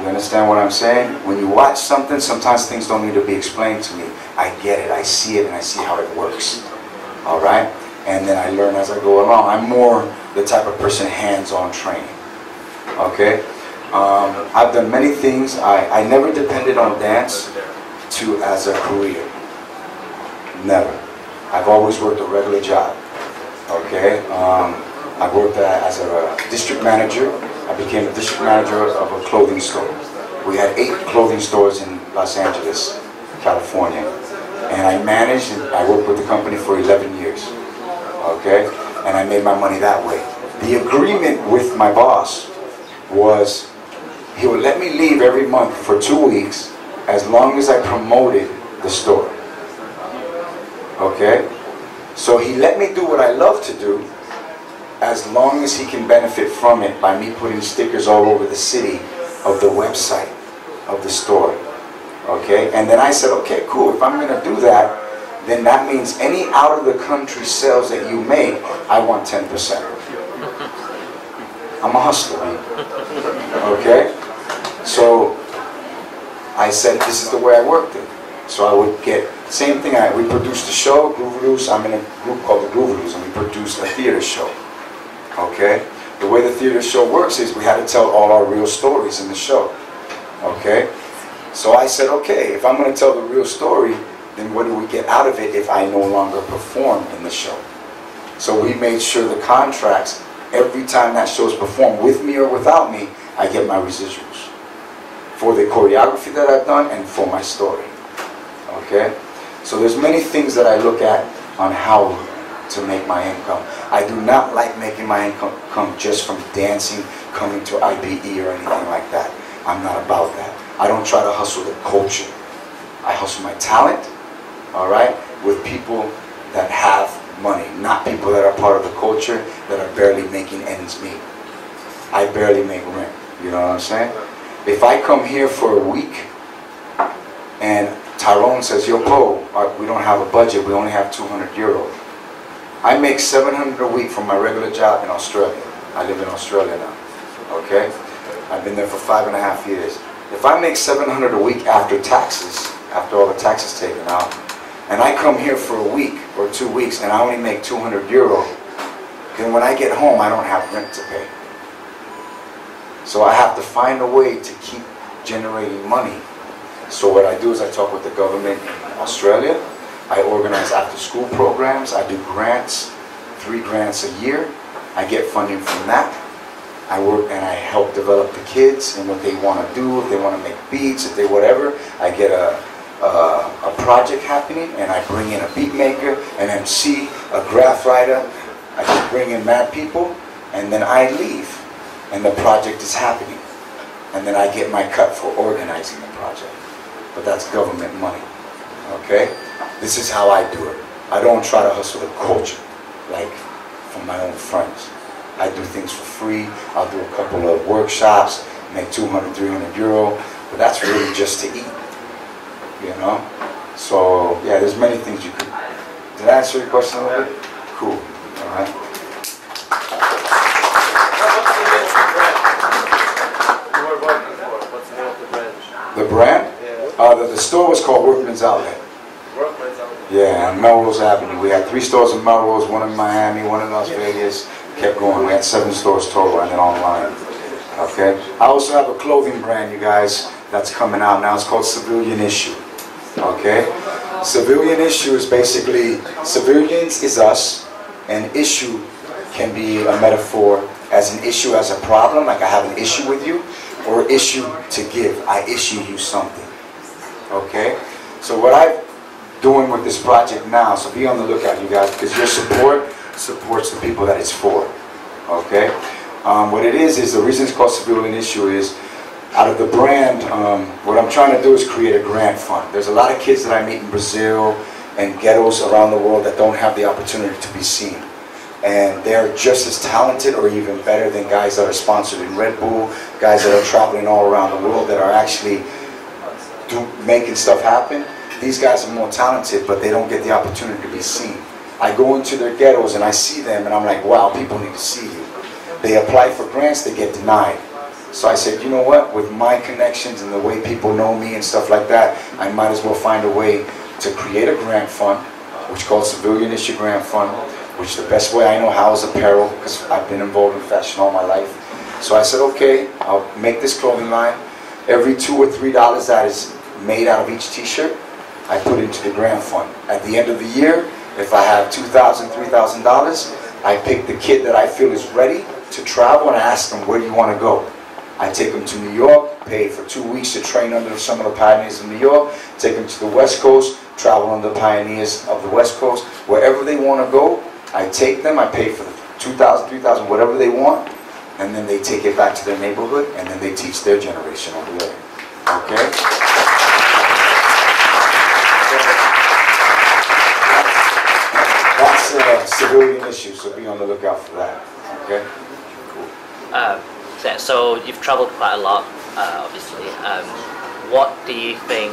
You understand what I'm saying? When you watch something, sometimes things don't need to be explained to me. I get it, I see it, and I see how it works. All right? And then I learn as I go along. I'm more the type of person hands-on training. Okay? I've done many things. I never depended on dance as a career. Never. I've always worked a regular job. Okay? I worked as a district manager. I became a district manager of a clothing store. We had 8 clothing stores in Los Angeles, California. And I managed, and I worked with the company for 11 years. Okay? And I made my money that way. The agreement with my boss was he would let me leave every month for 2 weeks as long as I promoted the store. Okay? So he let me do what I love to do, as long as he can benefit from it by me putting stickers all over the city of the website of the store. Okay? And then I said, okay, cool, if I'm going to do that, then that means any out of the country sales that you make, I want 10%. I'm a hustler. Okay? So I said, this is the way I worked it. So I would get, same thing, we produced a show, Grooveroos. I'm in a group called the Grooveroos, and we produced a theater show. Okay? The way the theater show works is we had to tell all our real stories in the show. Okay? So I said, okay, if I'm going to tell the real story, then what do we get out of it if I no longer perform in the show? So we made sure the contracts, every time that show is performed, with me or without me, I get my residuals for the choreography that I've done and for my story. Okay? So there's many things that I look at on how to make my income. I do not like making my income come just from dancing, coming to IBE or anything like that. I'm not about that. I don't try to hustle the culture. I hustle my talent, all right, with people that have money, not people that are part of the culture that are barely making ends meet. I barely make rent, you know what I'm saying? If I come here for a week and Tyrone says, yo, Poe, we don't have a budget, we only have 200 euros. I make 700 a week from my regular job in Australia. I live in Australia now, okay? I've been there for 5.5 years. If I make 700 a week after taxes, after all the taxes taken out, and I come here for a week or 2 weeks and I only make 200 euro, then when I get home, I don't have rent to pay. So I have to find a way to keep generating money. So what I do is I talk with the government in Australia. I organize after-school programs. I do grants, 3 grants a year. I get funding from that. I work and I help develop the kids and what they want to do, if they want to make beats, if they whatever. I get a project happening and I bring in a beat maker, an MC, a graph writer. I bring in mad people and then I leave and the project is happening. And then I get my cut for organizing the project. But that's government money, okay? This is how I do it. I don't try to hustle the culture, like, from my own friends. I do things for free. I'll do a couple of workshops, make 200, 300 euro, but that's really just to eat, you know? So, yeah, there's many things you can. Did I answer your question a little bit? Cool, all right. What's the name of the brand? The brand? Yeah. The store was called Workman's Outlet. Workman's Outlet? Yeah, on Melrose Avenue. We had 3 stores in Melrose, 1 in Miami, 1 in Las Vegas. Kept going. We had 7 stores total and then online. Okay. I also have a clothing brand, you guys, that's coming out now. It's called Civilian Issue. Okay. Civilian Issue is basically, civilians is us, and issue can be a metaphor as an issue, as a problem, like I have an issue with you, or issue to give, I issue you something, okay? So what I'm doing with this project now, so be on the lookout, you guys, because your support supports the people that it's for, okay? What it is the reason it's called Civilian Issue is, out of the brand, what I'm trying to do is create a grant fund. There's a lot of kids that I meet in Brazil and ghettos around the world that don't have the opportunity to be seen. And they're just as talented or even better than guys that are sponsored in Red Bull, guys that are traveling all around the world that are actually making stuff happen. These guys are more talented, but they don't get the opportunity to be seen. I go into their ghettos and I see them and I'm like, wow, people need to see you. They apply for grants, they get denied. So I said, you know what, with my connections and the way people know me and stuff like that, I might as well find a way to create a grant fund, which is called Civilian Issue Grant Fund, which the best way I know how is apparel, because I've been involved in fashion all my life. So I said, okay, I'll make this clothing line. Every $2 or $3 that is made out of each t-shirt, I put into the grant fund. At the end of the year, if I have $2,000, $3,000, I pick the kid that I feel is ready to travel and I ask them, where do you want to go? I take them to New York, pay for 2 weeks to train under some of the pioneers in New York, take them to the West Coast, travel under the pioneers of the West Coast. Wherever they want to go, I take them, I pay for the $2,000, $3,000, whatever they want, and then they take it back to their neighborhood, and then they teach their generation over there. Okay? That's a Civilian Issue, so be on the lookout for that. Okay? Cool. So you've traveled quite a lot, obviously. What do you think?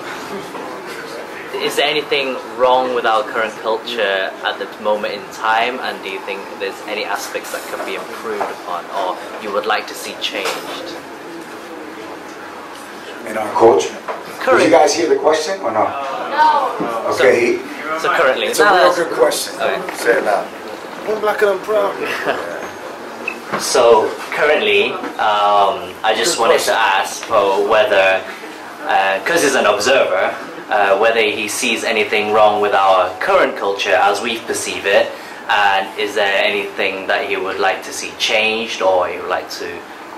Is there anything wrong with our current culture at the moment in time? And do you think there's any aspects that could be improved upon, or you would like to see changed in our culture? Current. Did you guys hear the question or not? No. Okay. So currently, it's a real good question. Okay. Say it loud. I'm black and I'm proud. So currently, I just wanted to ask Poe whether, because he's an observer, whether he sees anything wrong with our current culture as we perceive it, and is there anything that he would like to see changed, or he would like to,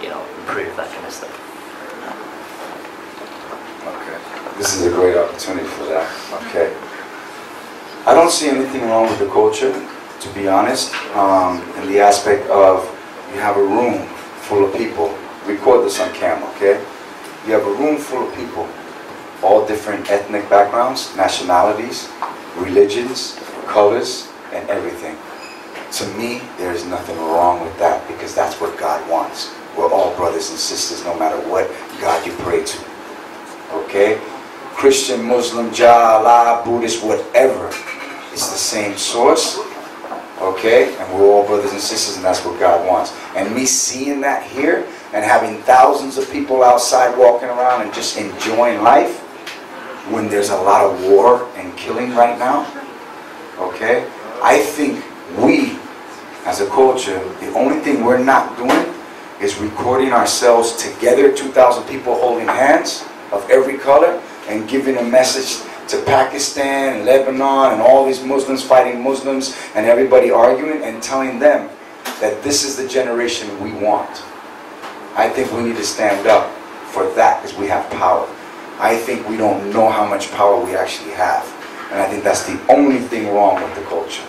you know, improve, that kind of stuff. Okay, this is a great opportunity for that. Okay, I don't see anything wrong with the culture, to be honest, in the aspect of. You have a room full of people. Record this on camera, okay? You have a room full of people, all different ethnic backgrounds, nationalities, religions, colors, and everything. To me, there is nothing wrong with that because that's what God wants. We're all brothers and sisters, no matter what God you pray to, okay? Christian, Muslim, Jah, Allah, Buddhist, whatever. It's the same source. Okay, and we're all brothers and sisters, and that's what God wants. And me seeing that here and having thousands of people outside walking around and just enjoying life when there's a lot of war and killing right now, okay, I think we, as a culture, the only thing we're not doing is recording ourselves together, 2,000 people holding hands of every color and giving a message to Pakistan and Lebanon and all these Muslims fighting Muslims and everybody arguing and telling them that this is the generation we want. I think we need to stand up for that because we have power. I think we don't know how much power we actually have. And I think that's the only thing wrong with the culture.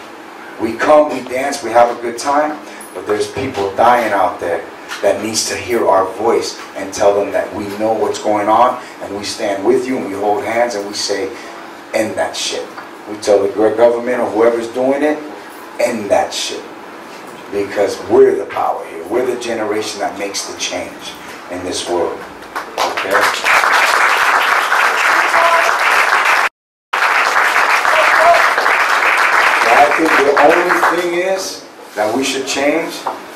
We come, we dance, we have a good time, but there's people dying out there that needs to hear our voice and tell them that we know what's going on and we stand with you and we hold hands and we say, end that shit. We tell the government or whoever's doing it, end that shit. because we're the power here. We're the generation that makes the change in this world. Okay? That we should change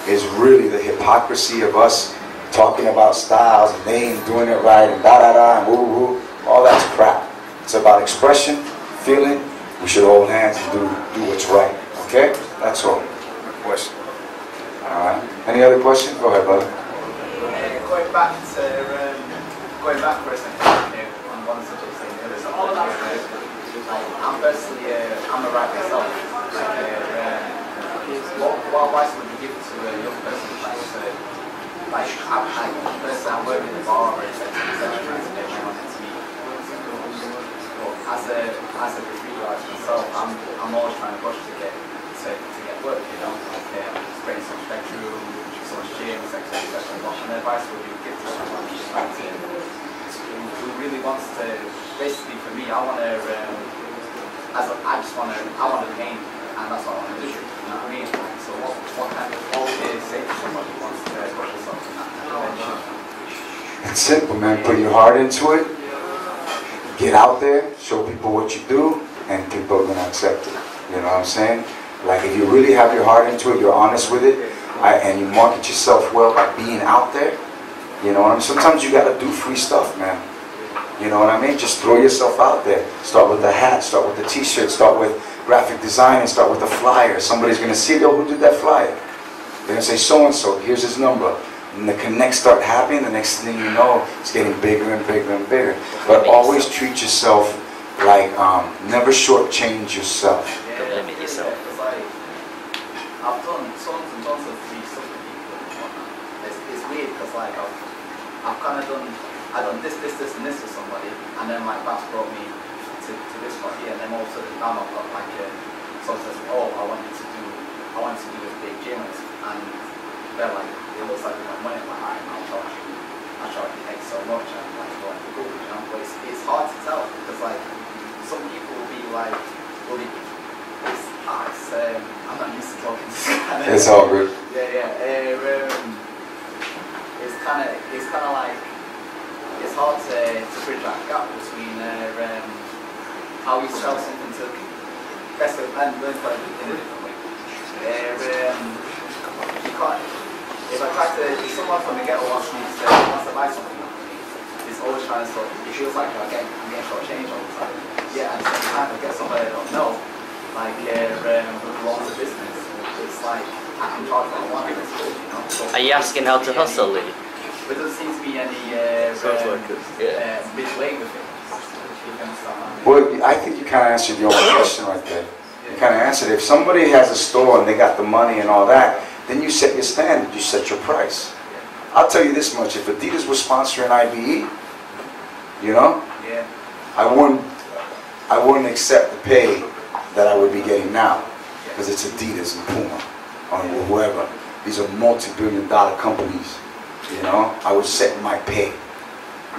is really the hypocrisy of us talking about styles and they ain't doing it right and da-da-da and woo-woo-woo. All that's crap. It's about expression, feeling. We should hold hands and do what's right. Okay? That's all. Question. Alright. Any other questions? Go ahead, brother. Going back for a second on one subject thing, it's all about I'm personally, I'm a rapper myself. What advice would you give to a young person like let's say I'm working in a bar or etc. and they want to meet as a graffiti artist myself, I'm always trying to push to get work, you know? I'm just creating so much bedroom, so much gym, etc. What advice would you give to someone who really wants to, basically for me, I want to paint, and that's what I want to do. You know what I mean? So what kind of hope is it for somebody who wants to push yourself in that direction? It's simple, man. Put your heart into it. Get out there. Show people what you do, and people are going to accept it. You know what I'm saying? Like, if you really have your heart into it, you're honest with it, and you market yourself well by being out there. You know what I mean? Sometimes you got to do free stuff, man. You know what I mean? Just throw yourself out there. Start with the hat, start with the t-shirt, start with graphic design, and start with the flyer. Somebody's going to see, who did that flyer? They're going to say, so-and-so, here's his number. And the connects start happening, the next thing you know, it's getting bigger and bigger and bigger. But always treat yourself like, never shortchange yourself. Don't limit yourself. I've done tons and tons of free stuff with people and whatnot. It's weird, because like, I've kind of done... I done this, and this with somebody, and then my past brought me to this part here, and then all of a sudden now I've got like a sort of, oh, I wanted to do this big gym, and they're like, it looks like my money, like, alright, I charge you X so much, and like, well, I'm cool, you know, but it's hard to tell, because like, some people will be like, I'm not used to talking to them. It's all good. Yeah, it's kind of like, it's hard to bridge that gap between how you sell something to best and learn how to do it in a different way. If someone from the ghetto wants to buy something off me, it's always trying to sort of, it feels like I'm getting shortchanged all the time. Yeah, and sometimes I get somebody I don't know, like with lots of business, it's like, I can charge what I want in this world, you know? So, are you asking how to hustle, Lee? But there doesn't seem to be any midway with it. Well, I think you kind of answered your own question right there. You kind of answered it. If somebody has a store and they got the money and all that, then you set your standard, you set your price. Yeah. I'll tell you this much, if Adidas was sponsoring IBE, you know, yeah. I wouldn't accept the pay that I would be getting now, because it's Adidas and Puma or whoever. These are multi-billion-dollar companies. You know, I would set my pay.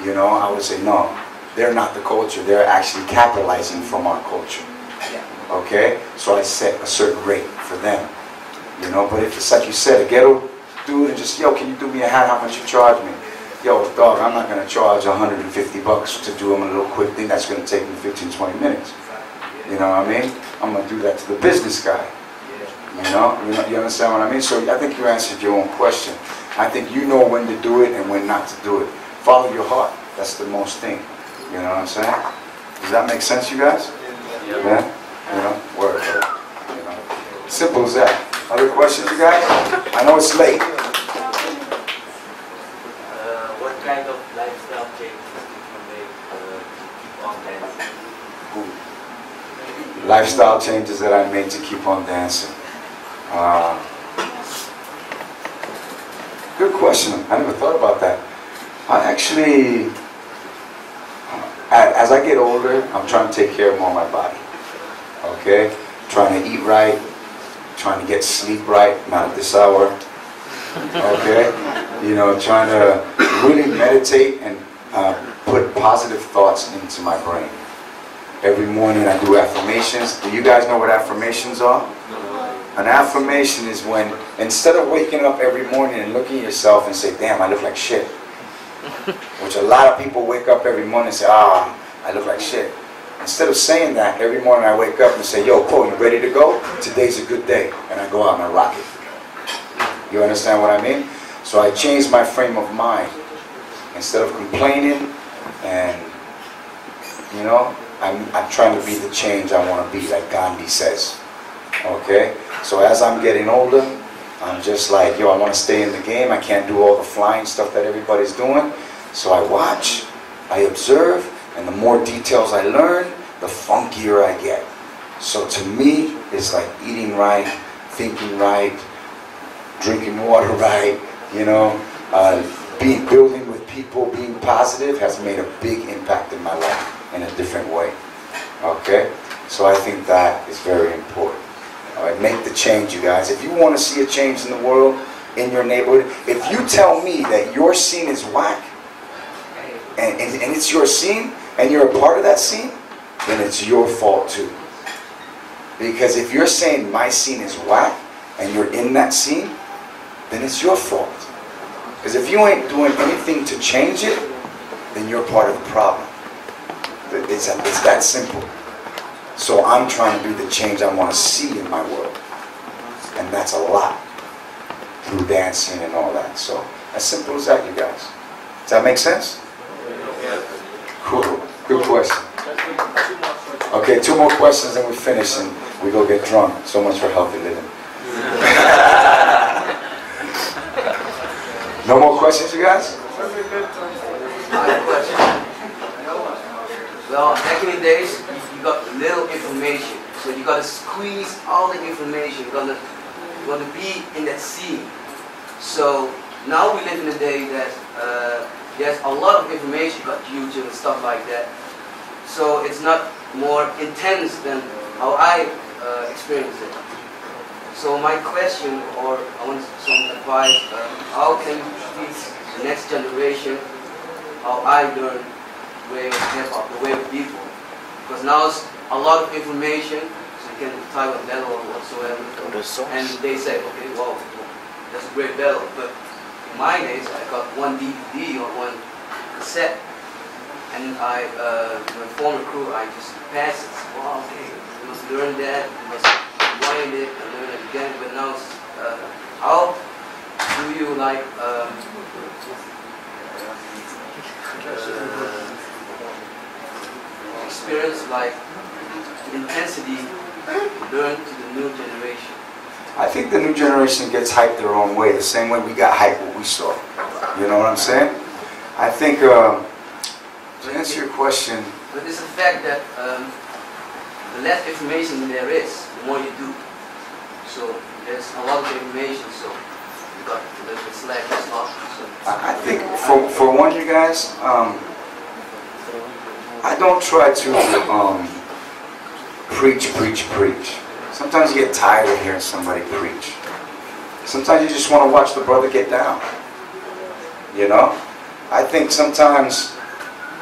You know, I would say, no, they're not the culture. They're actually capitalizing from our culture. Yeah. Okay? So I set a certain rate for them. You know, but if it's like you said, a ghetto dude and just, yo, can you do me a hat? How much you charge me? Yo, dog, I'm not going to charge $150 to do them a little quick thing that's going to take me 15, 20 minutes. You know what I mean? I'm going to do that to the business guy. You understand what I mean? So I think you answered your own question. I think you know when to do it and when not to do it. Follow your heart. That's the most thing. You know what I'm saying? Does that make sense, you guys? Yeah? You know? Word. You know? Simple as that. Other questions, you guys? I know it's late. What kind of lifestyle changes did you make to keep on dancing? Ooh. Lifestyle changes that I made to keep on dancing. Good question. I never thought about that. I actually, as I get older, I'm trying to take care of more of my body. Okay? Trying to eat right, trying to get sleep right, not at this hour. Okay? You know, trying to really meditate and put positive thoughts into my brain. Every morning I do affirmations. Do you guys know what affirmations are? An affirmation is when, instead of waking up every morning and looking at yourself and say, damn, I look like shit. Which a lot of people wake up every morning and say, ah, I look like shit. Instead of saying that, every morning I wake up and say, yo, Cole, you ready to go? Today's a good day. And I go out and I rock it. You understand what I mean? So I changed my frame of mind. Instead of complaining and, you know, I'm trying to be the change I want to be, like Gandhi says. Okay? So as I'm getting older, I'm just like, yo, I want to stay in the game. I can't do all the flying stuff that everybody's doing. So I watch, I observe, and the more details I learn, the funkier I get. So to me, it's like eating right, thinking right, drinking water right, you know, building with people, being positive has made a big impact in my life in a different way. Okay? So I think that is very important. All right, make the change, you guys. If you want to see a change in the world, in your neighborhood, if you tell me that your scene is whack, and it's your scene, and you're a part of that scene, then it's your fault too. Because if you're saying my scene is whack, and you're in that scene, then it's your fault. Because if you ain't doing anything to change it, then you're part of the problem. It's that simple. So I'm trying to do the change I want to see in my world. And that's a lot. Through dancing and all that. So, as simple as that, you guys. Does that make sense? Cool. Good question. Okay, two more questions and we finish and we go get drunk. So much for healthy living. No more questions, you guys? Well, back in the days, you got little information. So you got to squeeze all the information. You got to be in that scene. So now we live in a day that there's a lot of information about YouTube and stuff like that. So it's not more intense than how I experienced it. So my question, or I want some advice, how can you teach the next generation how I learned the way of hip-hop, the way of people? Because now it's a lot of information, so you can type a battle or whatsoever. And they say, okay, well, that's a great battle. But in my days, I got one DVD or one cassette, and I, my former crew, I just passed it. Wow, okay, you must learn that, you must wind it and learn it again. But now, how do you like experience like intensity learn to the new generation? I think the new generation gets hyped their own way, the same way we got hyped what we saw. You know what I'm saying? I think, to answer your question... But it's the fact that the less information there is, the more you do. So there's a lot of information, so you got a little bit slack, it's not. So. I think, for one, you guys, I don't try to preach. Sometimes you get tired of hearing somebody preach. Sometimes you just want to watch the brother get down. You know? I think sometimes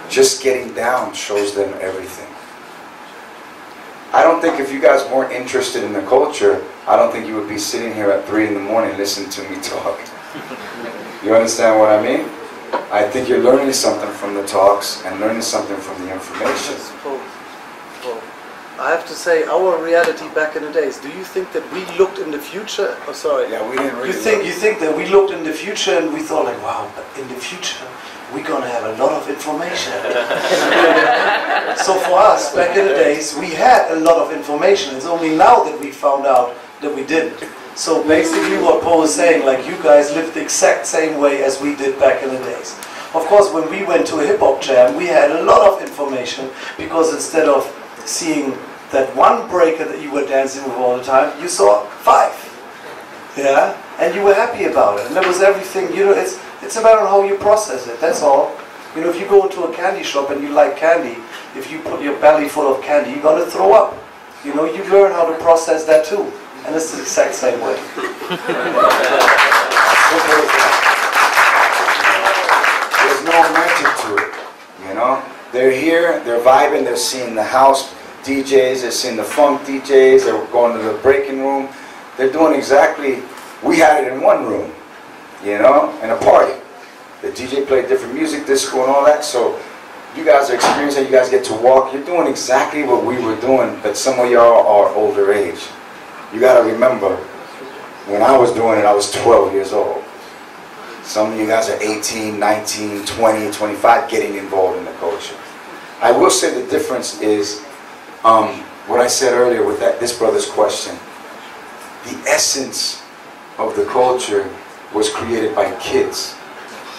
just getting down shows them everything. I don't think if you guys weren't interested in the culture, I don't think you would be sitting here at 3 in the morning listening to me talk. You understand what I mean? I think you're learning something from the talks and learning something from the information. I have to say, our reality back in the days. Do you think that we looked in the future? Oh, sorry. Yeah, we didn't really. You think that we looked in the future and we thought like, wow, in the future we're gonna have a lot of information. So for us, back in the days, we had a lot of information. It's only now that we found out that we didn't. So basically, what Paul is saying, like you guys lived the exact same way as we did back in the days. Of course, when we went to a hip hop jam, we had a lot of information because instead of seeing that one breaker that you were dancing with all the time, you saw 5, yeah, and you were happy about it, and that was everything, you know. It's about how you process it, that's all. You know, if you go into a candy shop and you like candy, if you put your belly full of candy, you're gonna throw up. You know, you learn how to process that too, and it's the exact same way. There's no magic to it, you know. They're here, they're vibing, they're seeing the house DJs, they're seeing the funk DJs, they're going to the breaking room, They're doing exactly, we had it in one room, you know, in a party. The DJ played different music, disco and all that, so you guys are experiencing, you guys get to walk. You're doing exactly what we were doing, but some of y'all are older age. You gotta remember, when I was doing it, I was 12 years old. Some of you guys are 18, 19, 20, 25 getting involved in the culture. I will say the difference is what I said earlier with that, this brother's question. The essence of the culture was created by kids,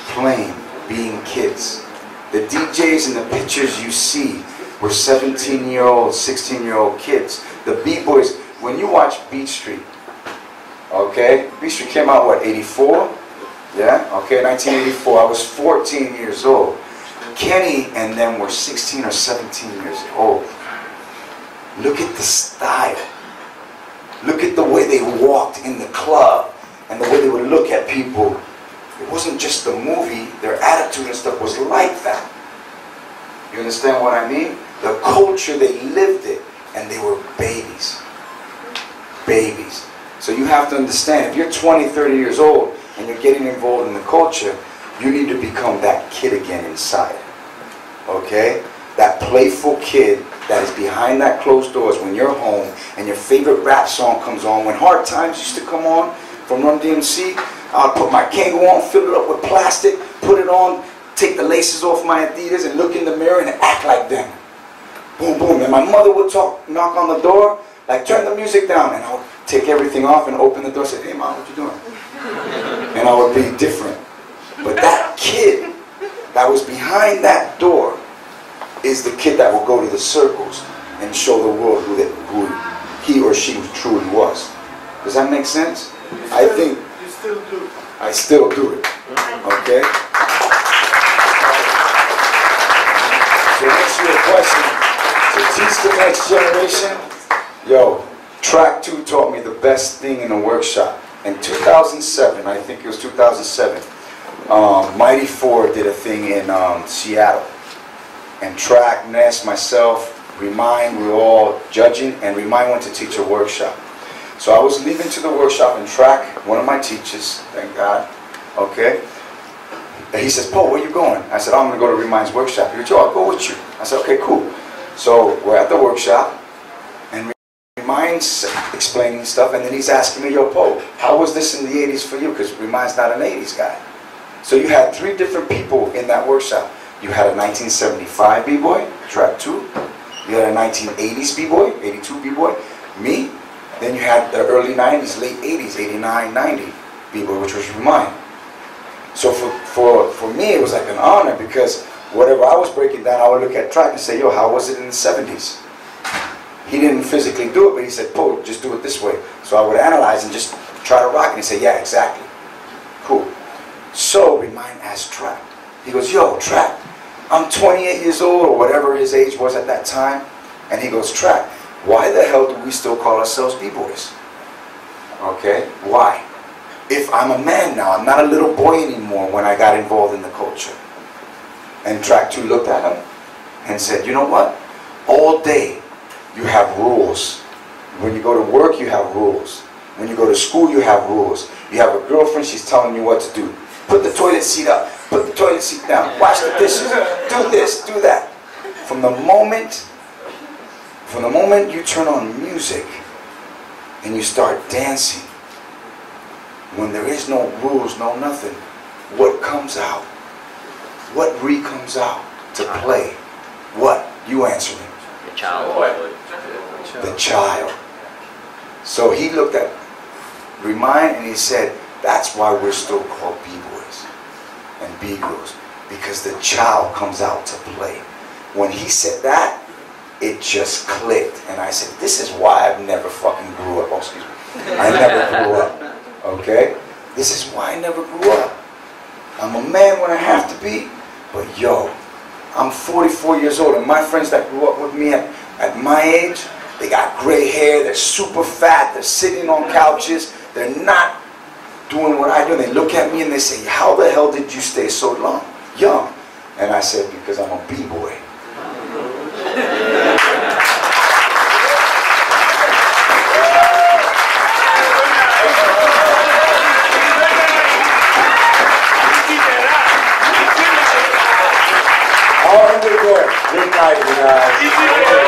playing, being kids. The DJs and the pictures you see were 17-year-old, 16-year-old kids. The B-boys, when you watch Beat Street, okay? Beat Street came out, what, 84? Yeah, okay, 1984. I was 14 years old. Kenny and them were 16 or 17 years old. Look at the style. Look at the way they walked in the club and the way they would look at people. It wasn't just the movie, their attitude and stuff was like that. You understand what I mean? The culture, they lived it, and they were babies. Babies. So you have to understand, if you're 20, 30 years old, and you're getting involved in the culture, you need to become that kid again inside. Okay? That playful kid that is behind that closed doors when you're home and your favorite rap song comes on. When Hard Times used to come on from Run DMC, I'll put my Kangol on, fill it up with plastic, put it on, take the laces off my Adidas and look in the mirror and act like them. Boom, boom. And my mother would talk, knock on the door, like, turn the music down. And I would take everything off and open the door and say, hey, Mom, what you doing? And I would be different. But that kid that was behind that door is the kid that will go to the circles and show the world who he or she truly was. Does that make sense? I think... Still do it. I still do it. Okay? So next to your question, to teach the next generation, yo, track 2 taught me the best thing in a workshop. In 2007, I think it was 2007, Mighty 4 did a thing in Seattle. And Track, Ness, myself, Remind, we were all judging, and Remind went to teach a workshop. So I was leaving to the workshop and Track, one of my teachers, thank God, okay? And he says, Paul, where you going? I said, I'm going to go to Remind's workshop. He goes, Joe, I'll go with you. I said, okay, cool. So we're at the workshop, and Remind's explaining stuff, and then he's asking me, yo, Paul, how was this in the 80s for you? Because Remind's not an 80s guy. So you had 3 different people in that workshop. You had a 1975 B-boy, Track 2. You had a 1980s B-boy, 82 B-boy, me. Then you had the early 90s, late 80s, 89, 90 B-boy, which was Remind. So for me, it was like an honor because whatever I was breaking down, I would look at Track and say, yo, how was it in the 70s? He didn't physically do it, but he said, Paul, just do it this way. So I would analyze and just try to rock it and say, yeah, exactly. Cool. So Remind asked Track. He goes, yo, Track, I'm 28 years old or whatever his age was at that time. And he goes, Track, why the hell do we still call ourselves B-boys? Okay, why? If I'm a man now, I'm not a little boy anymore when I got involved in the culture. And Track 2 looked at him and said, you know what? All day you have rules. When you go to work, you have rules. When you go to school, you have rules. You have a girlfriend, she's telling you what to do. Put the toilet seat up, put the toilet seat down, wash the dishes, do this, do that. From the moment you turn on music and you start dancing, when there is no rules, no nothing, what comes out? What comes out to play? What? You answer me. The child. The child. So he looked at Remind and he said, that's why we're still called B-boys and B-girls, because the child comes out to play. When he said that, it just clicked, and I said, this is why I've never fucking grew up. Oh, excuse me. I never grew up, okay? This is why I never grew up. I'm a man when I have to be, but yo, I'm 44 years old, and my friends that grew up with me at my age, they got gray hair, they're super fat, they're sitting on couches, they're not doing what I do. They look at me and they say, how the hell did you stay so long, young? And I said, because I'm a B-boy. Big night, you guys.